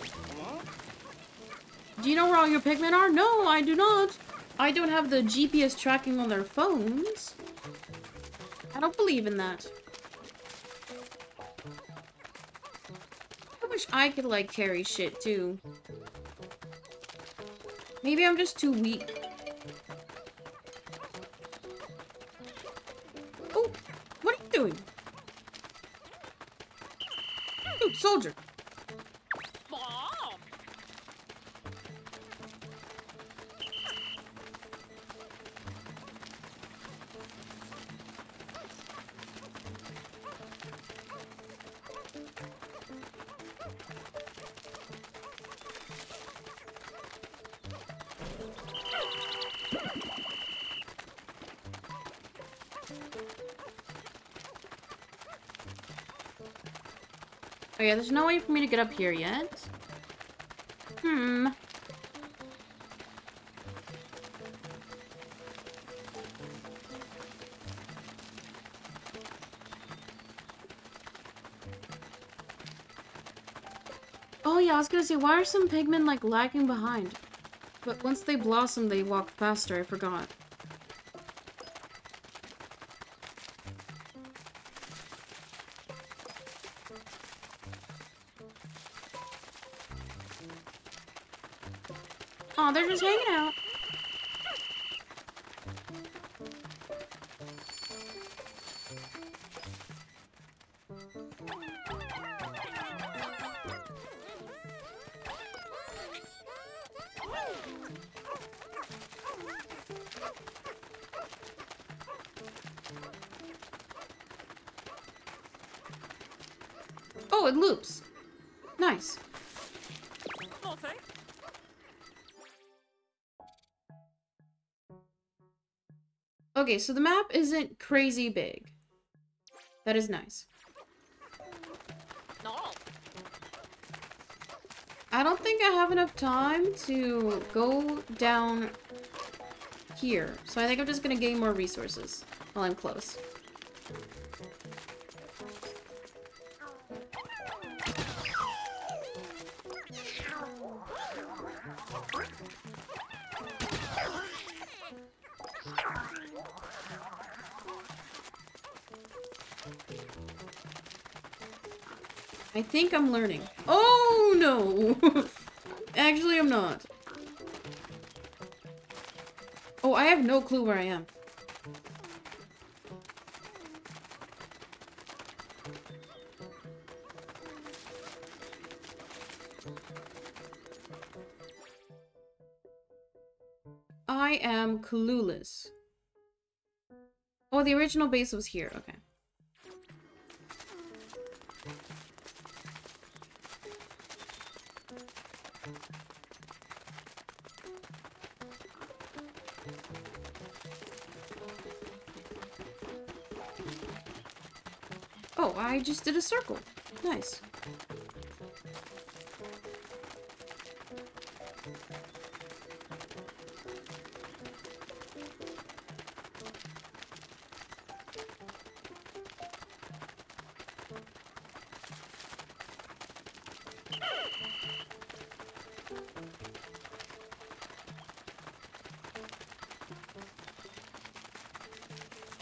Do you know where all your Pikmin are? No, I do not. I don't have the G P S tracking on their phones. I don't believe in that. I wish I could, like, carry shit, too. Maybe I'm just too weak. Oh, what are you doing? Soldier. Mom. Oh yeah, there's no way for me to get up here yet. Hmm. Oh yeah, I was gonna say, why are some Pikmin, like, lagging behind? But once they blossom, they walk faster, I forgot. Oh, they're just hanging out. Oh, it loops. Nice. Okay, so the map isn't crazy big. That is nice. No. I don't think I have enough time to go down here. So I think I'm just gonna gain more resources while I'm close. I think I'm learning. Oh no! Actually, I'm not. Oh, I have no clue where I am. I am clueless. Oh, the original base was here. Okay. Oh, I just did a circle. Nice.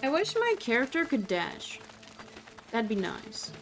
I wish my character could dash. That'd be nice.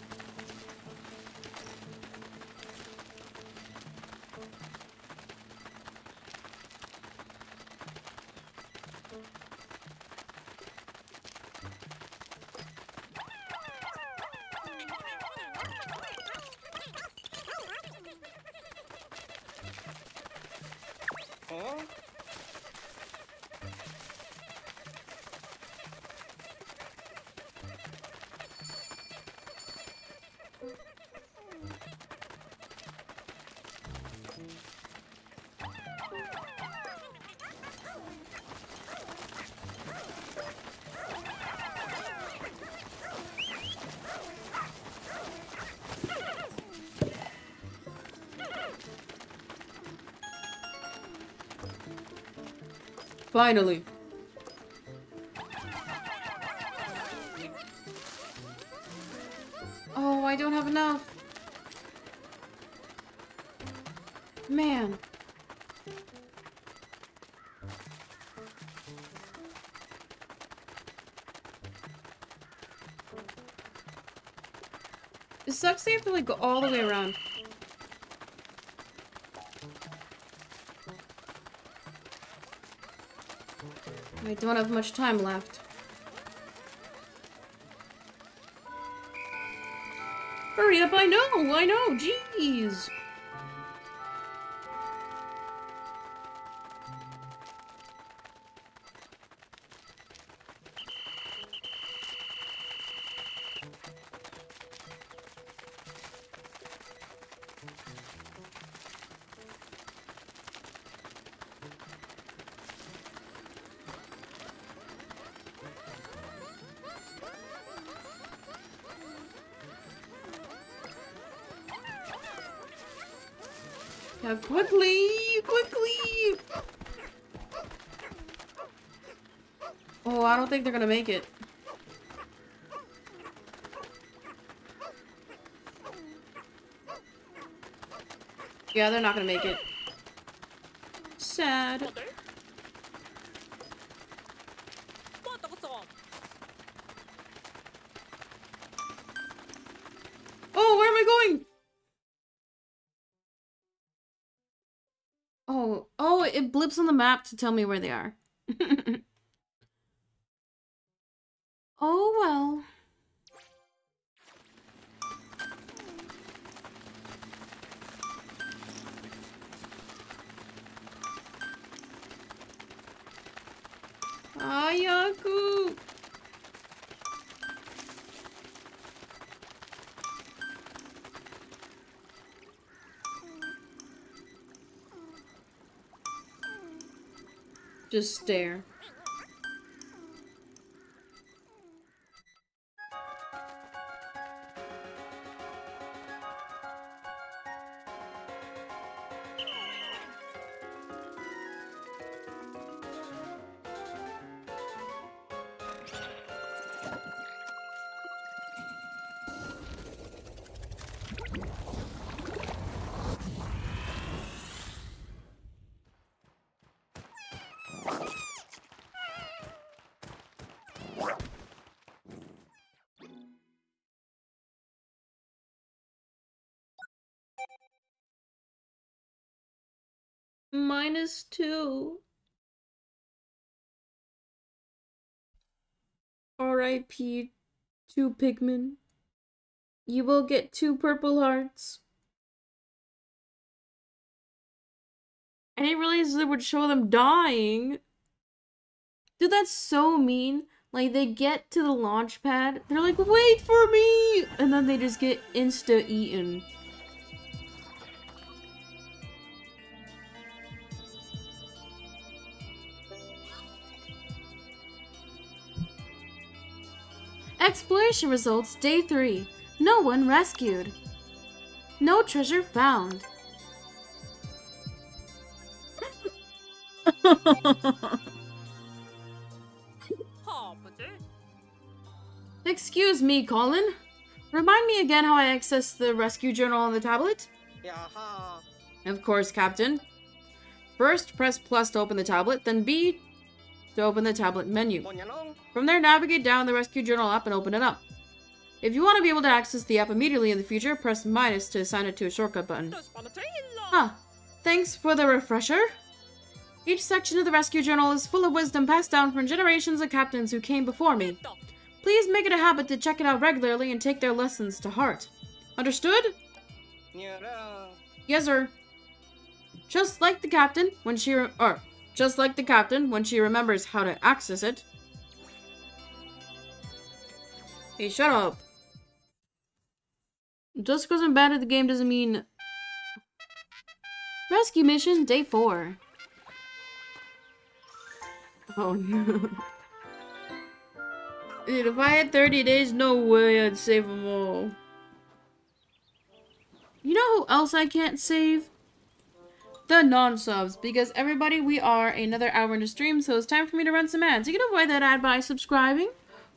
Finally. Oh, I don't have enough. Man. It sucks they have to like go all the way around. I don't have much time left. Hurry up, I know, I know, jeez! Now quickly, quickly! Oh, I don't think they're gonna make it. Yeah, they're not gonna make it. Sad. It blips on the map to tell me where they are. Oh, well. Ayaku! Just stare. minus two. R I P two Pikmin. You will get two purple hearts. I didn't realize they would show them dying. Dude, that's so mean. Like, they get to the launch pad, they're like, wait for me! And then they just get insta-eaten. Exploration results, day three. No one rescued. No treasure found. Excuse me, Colin. Remind me again how I access the rescue journal on the tablet? Yaha. Of course, Captain. First, press plus to open the tablet, then B to open the tablet menu. From there, navigate down the rescue journal app and open it up. If you want to be able to access the app immediately in the future, press minus to assign it to a shortcut button. Ah, thanks for the refresher. Each section of the rescue journal is full of wisdom passed down from generations of captains who came before me. Please make it a habit to check it out regularly and take their lessons to heart. Understood? Yes, sir. Just like the captain, when she re- or just like the captain, when she remembers how to access it. Hey, shut up. Just because I'm bad at the game doesn't mean... Rescue mission, day four. Oh, no. Dude, if I had thirty days, no way I'd save them all. You know who else I can't save? The non-subs, because everybody, we are another hour into stream, so it's time for me to run some ads. You can avoid that ad by subscribing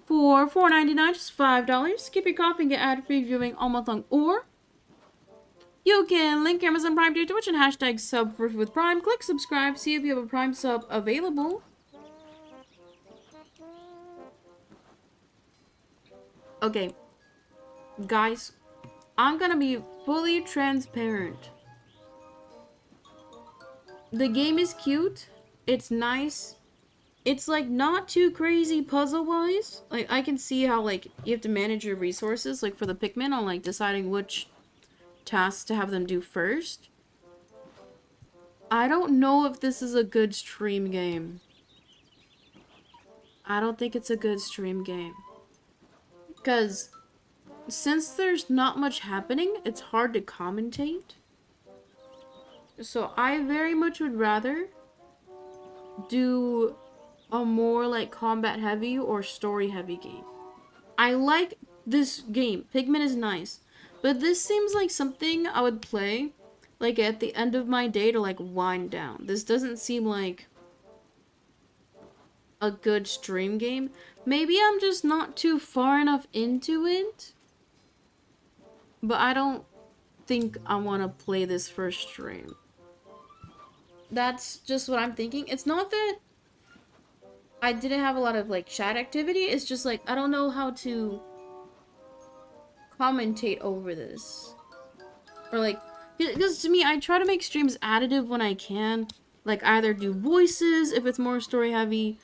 for four ninety-nine, just five dollars. Skip your coffee and get ad-free viewing all month long, or you can link Amazon Prime to your Twitch and hashtag sub with Prime. Click subscribe, see if you have a Prime sub available. Okay, guys, I'm gonna be fully transparent. The game is cute, it's nice, it's like not too crazy puzzle-wise. Like, I can see how like you have to manage your resources, like for the Pikmin, on like deciding which tasks to have them do first. I don't know if this is a good stream game. I don't think it's a good stream game. Because since there's not much happening, it's hard to commentate. So I very much would rather do a more like combat heavy or story heavy game. I like this game. Pikmin is nice. But this seems like something I would play like at the end of my day to like wind down. This doesn't seem like a good stream game. Maybe I'm just not too far enough into it, but I don't think I want to play this first stream. That's just what I'm thinking. It's not that I didn't have a lot of like chat activity, it's just like I don't know how to commentate over this, or like, because to me, I try to make streams additive when I can, like either do voices if it's more story heavy,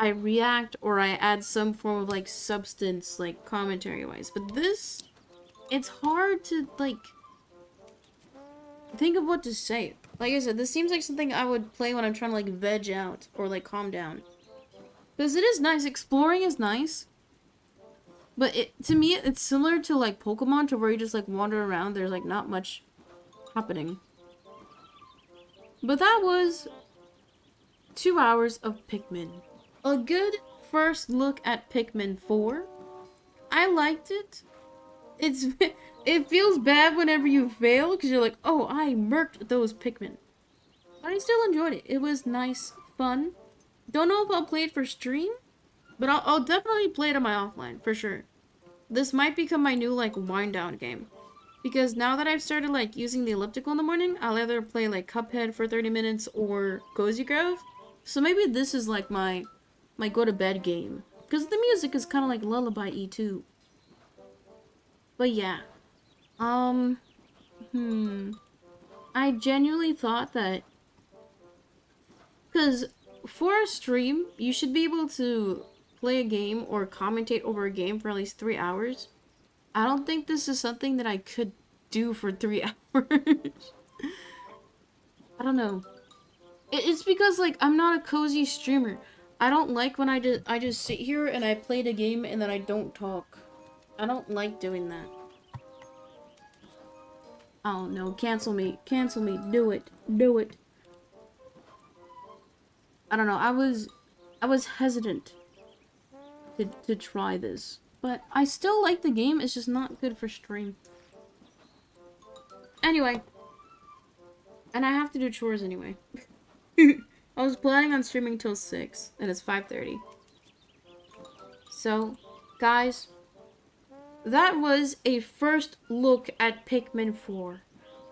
I react, or I add some form of like substance, like commentary wise. But this, it's hard to like think of what to say. Like I said, this seems like something I would play when I'm trying to like veg out or like calm down, because it is nice. Exploring is nice, but it, to me, it's similar to like Pokemon, to where you just like wander around, there's like not much happening. But that was two hours of Pikmin. A good first look at Pikmin four. I liked it. It's it feels bad whenever you fail, because you're like, oh, I murked those Pikmin. But I still enjoyed it. It was nice, fun. Don't know if I'll play it for stream, but I'll, I'll definitely play it on my offline, for sure. This might become my new, like, wind-down game. Because now that I've started, like, using the elliptical in the morning, I'll either play, like, Cuphead for thirty minutes or Cozy Grove. So maybe this is, like, my... my go-to-bed game. Because the music is kind of like lullaby-y too. But yeah. Um. Hmm. I genuinely thought that Because for a stream, you should be able to play a game or commentate over a game for at least three hours. I don't think this is something that I could do for three hours. I don't know. It's because, like, I'm not a cozy streamer. I don't like when I just, I just sit here and I play the game and then I don't talk. I don't like doing that. Oh no, cancel me. Cancel me. Do it. Do it. I don't know. I was I was hesitant to, to try this. But I still like the game. It's just not good for stream. Anyway. And I have to do chores anyway. I was planning on streaming till six, and it's five thirty. So, guys, that was a first look at Pikmin four.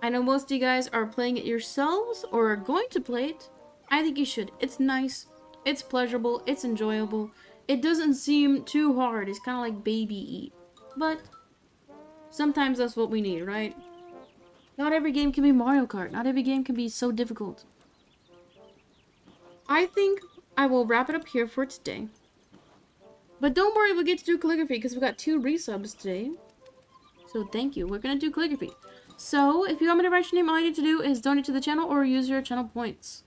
I know most of you guys are playing it yourselves or are going to play it. I think you should. It's nice. It's pleasurable. It's enjoyable. It doesn't seem too hard. It's kind of like baby-y. But sometimes that's what we need, right? Not every game can be Mario Kart. Not every game can be so difficult. I think I will wrap it up here for today. But don't worry, we'll get to do calligraphy because we got two resubs today. So thank you. We're going to do calligraphy. So if you want me to write your name, all you need to do is donate to the channel or use your channel points.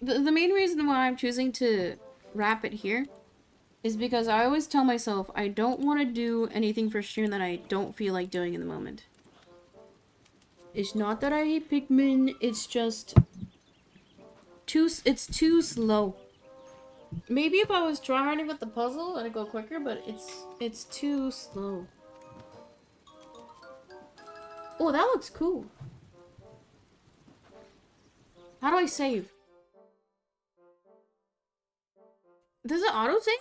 The, the main reason why I'm choosing to wrap it here is because I always tell myself I don't want to do anything for stream that I don't feel like doing in the moment. It's not that I hate Pikmin, it's just too, it's too slow. Maybe if I was tryharding with the puzzle, it'd go quicker, but it's, it's too slow. Oh, that looks cool. How do I save? Does it auto-save?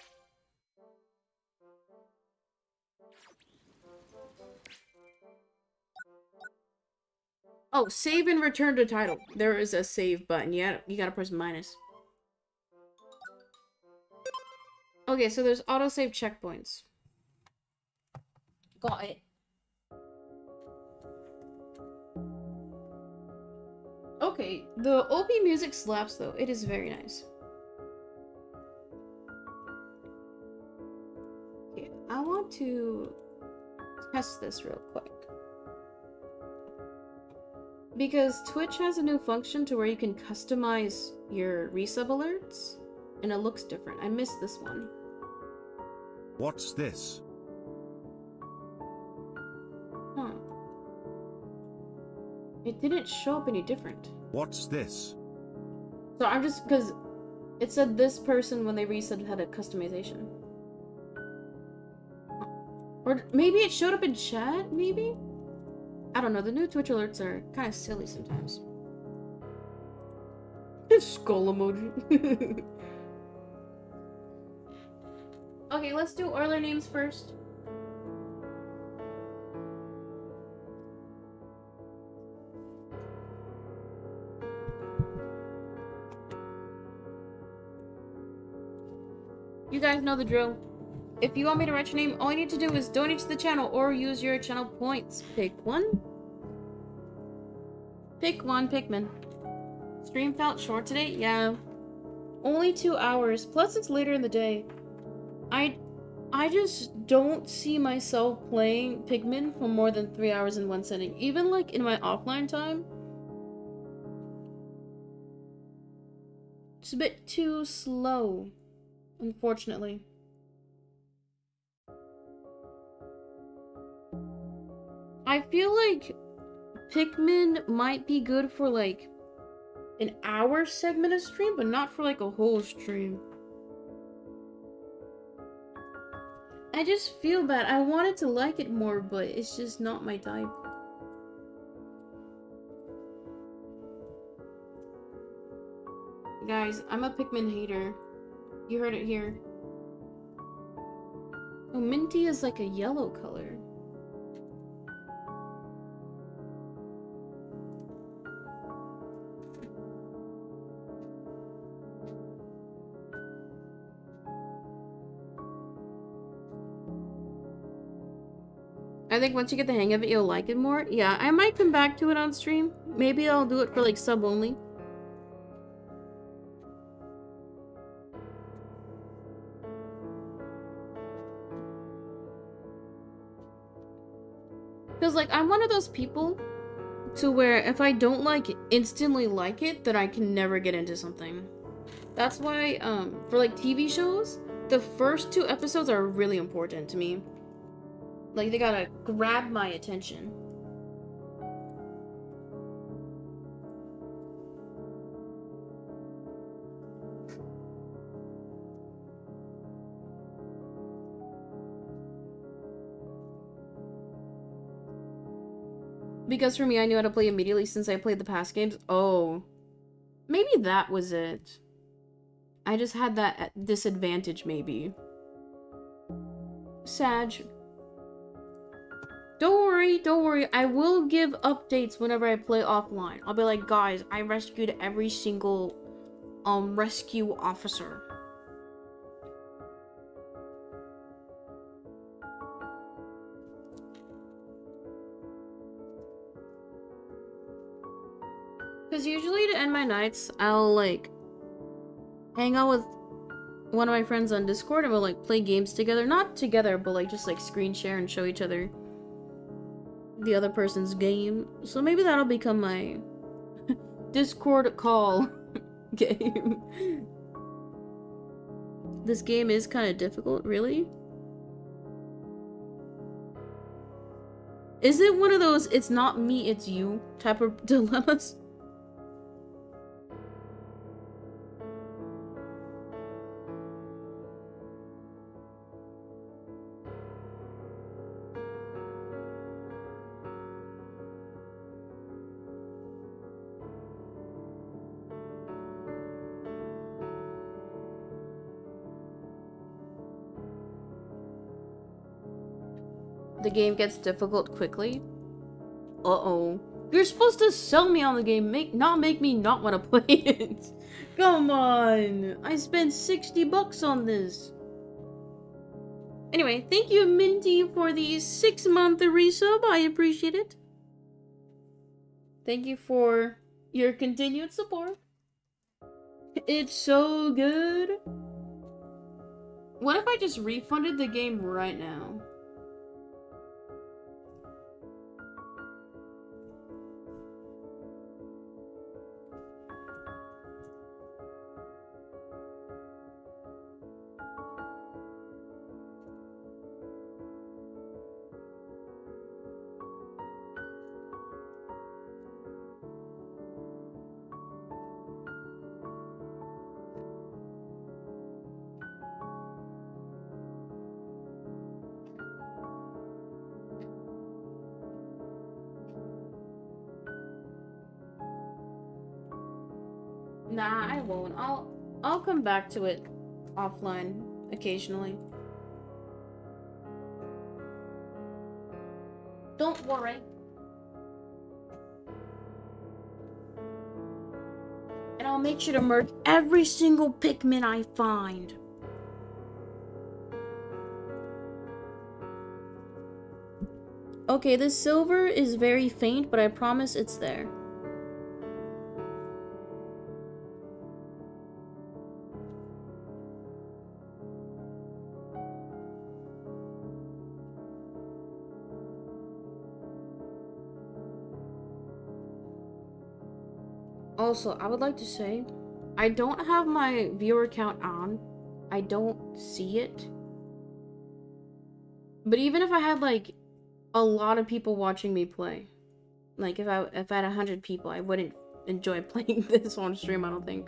Oh, save and return to title. There is a save button. Yeah, you gotta press minus. Okay, so there's autosave checkpoints. Got it. Okay, the O P music slaps though. It is very nice. Okay, I want to test this real quick. Because Twitch has a new function to where you can customize your resub alerts, and it looks different. I missed this one. What's this? Huh. It didn't show up any different. What's this? So I'm just, because it said this person when they reset had a customization. Or maybe it showed up in chat, maybe? I don't know, the new Twitch alerts are kind of silly sometimes. Skull emoji. Okay, let's do Euler names first. You guys know the drill. If you want me to write your name, all you need to do is donate to the channel or use your channel points. Pick one. Pick one, Pikmin. Stream felt short today? Yeah. Only two hours, plus it's later in the day. I I just don't see myself playing Pikmin for more than three hours in one sitting. Even like in my offline time. It's a bit too slow, unfortunately. I feel like Pikmin might be good for like an hour segment of stream, but not for like a whole stream. I just feel bad. I wanted to like it more, but it's just not my type. Guys, I'm a Pikmin hater. You heard it here. Oh, minty is like a yellow color. I think once you get the hang of it, you'll like it more. Yeah, I might come back to it on stream. Maybe I'll do it for like sub only. Because like, I'm one of those people to where if I don't like it, instantly like it, then I can never get into something. That's why um, for like T V shows, the first two episodes are really important to me. Like, they gotta grab my attention. Because for me, I knew how to play immediately since I played the past games. Oh. Maybe that was it. I just had that disadvantage, maybe. Sag. Don't worry, don't worry. I will give updates whenever I play offline. I'll be like, guys, I rescued every single um, rescue officer. Because usually to end my nights, I'll like hang out with one of my friends on Discord and we'll like play games together. Not together, but like just like screen share and show each other the other person's game. So maybe that'll become my Discord call game. This game is kind of difficult, really. Is it one of those it's not me, it's you type of dilemmas? The game gets difficult quickly. Uh-oh. You're supposed to sell me on the game, make not make me not want to play it. Come on. I spent sixty bucks on this. Anyway, thank you, Minty, for the six-month resub. I appreciate it. Thank you for your continued support. It's so good. What if I just refunded the game right now? Nah, I won't. I'll I'll come back to it offline occasionally. Don't worry. And I'll make sure to merge every single Pikmin I find. Okay, this silver is very faint, but I promise it's there. Also, I would like to say, I don't have my viewer count on. I don't see it. But even if I had like a lot of people watching me play, like if I if I had a hundred people, I wouldn't enjoy playing this on stream, I don't think.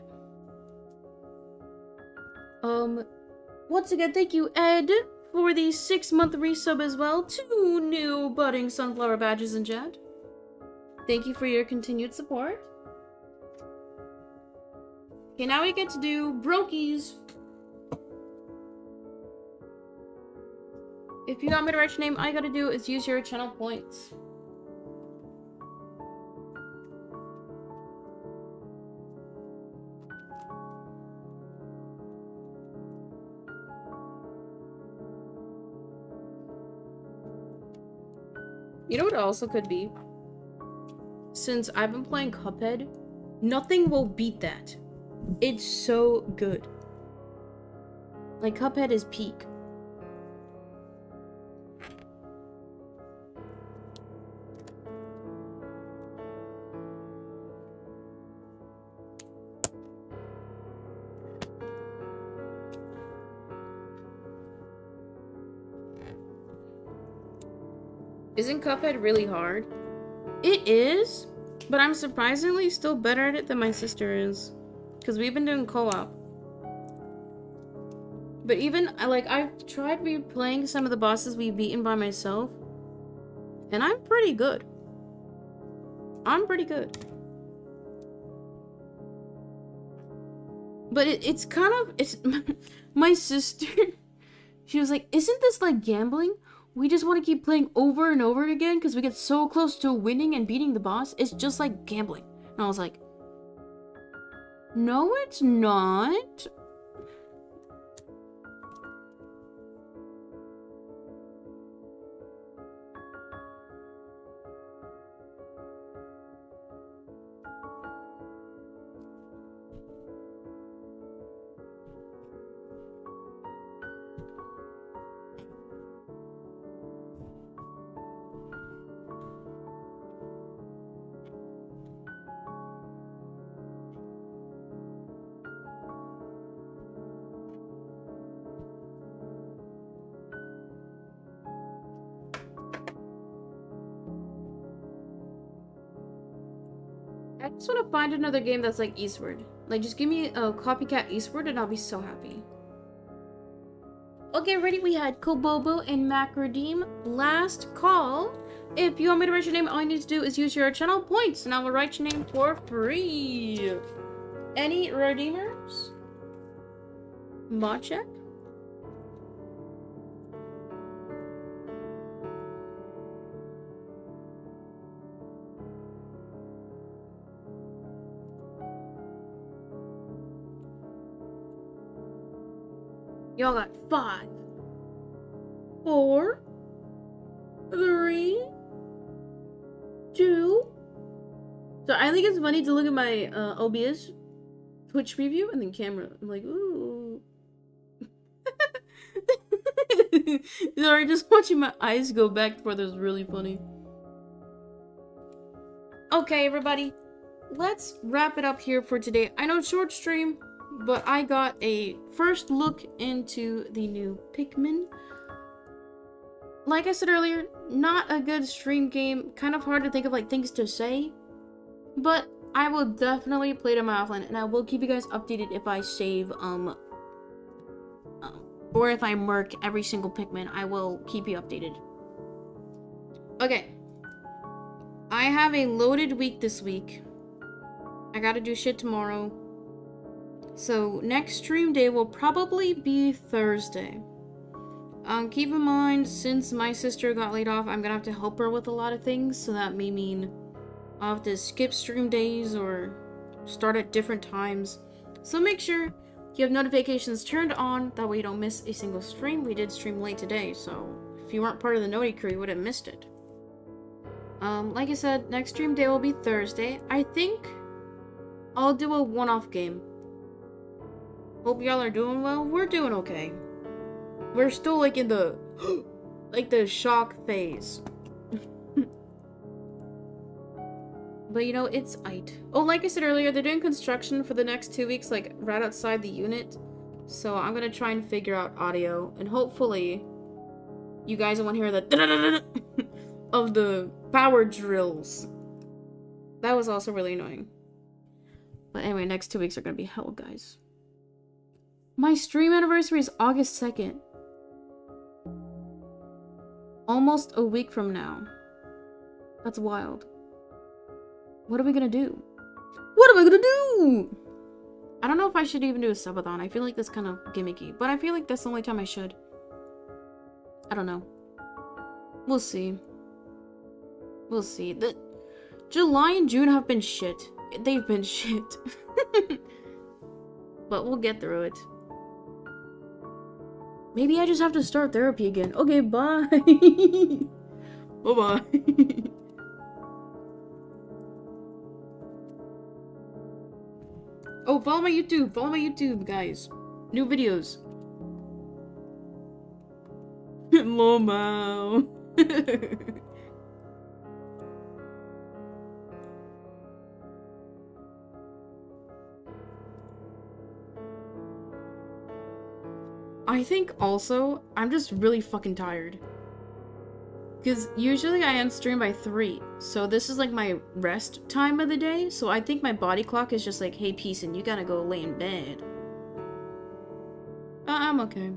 Um, once again, thank you, Ed, for the six-month resub as well. Two new budding sunflower badges in chat. Thank you for your continued support. Okay, now we get to do Brokies. If you want me to write your name, all you gotta do is use your channel points. You know what it also could be? Since I've been playing Cuphead, nothing will beat that. It's so good. Like, Cuphead is peak. Isn't Cuphead really hard? It is, but I'm surprisingly still better at it than my sister is, because we've been doing co-op. But even, like, I've tried replaying some of the bosses we've beaten by myself, and I'm pretty good. I'm pretty good. But it, it's kind of, it's, my sister, she was like, isn't this like gambling? We just want to keep playing over and over again because we get so close to winning and beating the boss. It's just like gambling. And I was like, no, it's not. I just want to find another game that's like Eastward. Like, just give me a copycat Eastward and I'll be so happy. Okay, ready? We had Kobobo and Macrodeem. Last call. If you want me to write your name, all you need to do is use your channel points and I will write your name for free. Any redeemers? Mod check? Y'all got five, four, three, two. So I think it's funny to look at my uh, O B S Twitch preview and then camera. I'm like, ooh. Sorry, just watching my eyes go back and forth is really funny. Okay, everybody, let's wrap it up here for today. I know, short stream. But I got a first look into the new Pikmin. Like I said earlier, not a good stream game. Kind of hard to think of like things to say. But I will definitely play it on my offline. And I will keep you guys updated if I save, um, um, or if I merc every single Pikmin. I will keep you updated. Okay. I have a loaded week this week. I gotta do shit tomorrow. So, next stream day will probably be Thursday. Um, keep in mind, since my sister got laid off, I'm gonna have to help her with a lot of things, so that may mean I'll have to skip stream days or start at different times. So make sure you have notifications turned on, that way you don't miss a single stream. We did stream late today, so if you weren't part of the Noti crew, you would have missed it. Um, like I said, next stream day will be Thursday. I think I'll do a one-off game. Hope y'all are doing well. We're doing okay. We're still like in the like the shock phase. But you know, it's it. Oh, like I said earlier, they're doing construction for the next two weeks, like right outside the unit. So I'm gonna try and figure out audio, and hopefully you guys won't hear the of the power drills. That was also really annoying. But anyway, next two weeks are gonna be hell, guys. My stream anniversary is August second. Almost a week from now. That's wild. What are we gonna do? What am I gonna do? I don't know if I should even do a subathon. I feel like that's kind of gimmicky, but I feel like that's the only time I should. I don't know. We'll see. We'll see. The July and June have been shit. They've been shit. But we'll get through it. Maybe I just have to start therapy again. Okay, bye. Bye-bye. Oh, follow my YouTube. Follow my YouTube, guys. New videos. Lomao. I think also, I'm just really fucking tired. Because usually I end stream by three, so this is like my rest time of the day, so I think my body clock is just like, hey, peacein, you gotta go lay in bed. Uh, I'm okay.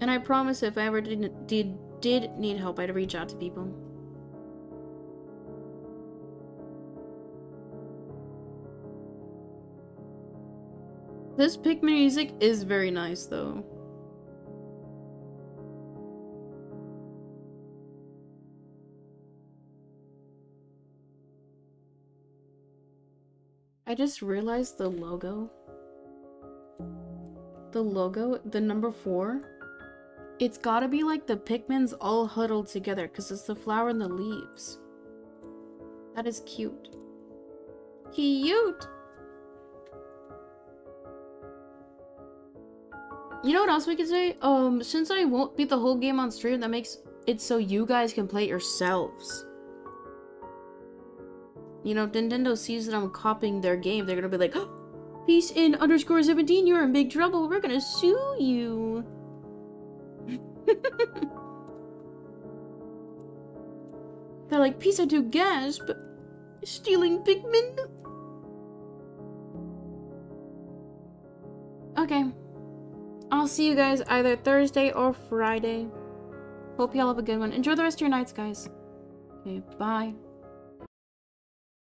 And I promise if I ever did, did, did need help, I'd reach out to people. This Pikmin music is very nice, though. I just realized the logo. The logo, the number four. It's gotta be like the Pikmin's all huddled together because it's the flower and the leaves. That is cute. Cute! You know what else we could say? Um, since I won't beat the whole game on stream, that makes it so you guys can play it yourselves. You know, if Nintendo sees that I'm copying their game, they're gonna be like, oh, peacein underscore seventeen, you're in big trouble, we're gonna sue you. They're like, peace I do gas, but stealing Pikmin? Okay. I'll see you guys either Thursday or Friday. Hope y'all have a good one. Enjoy the rest of your nights, guys. Okay, bye.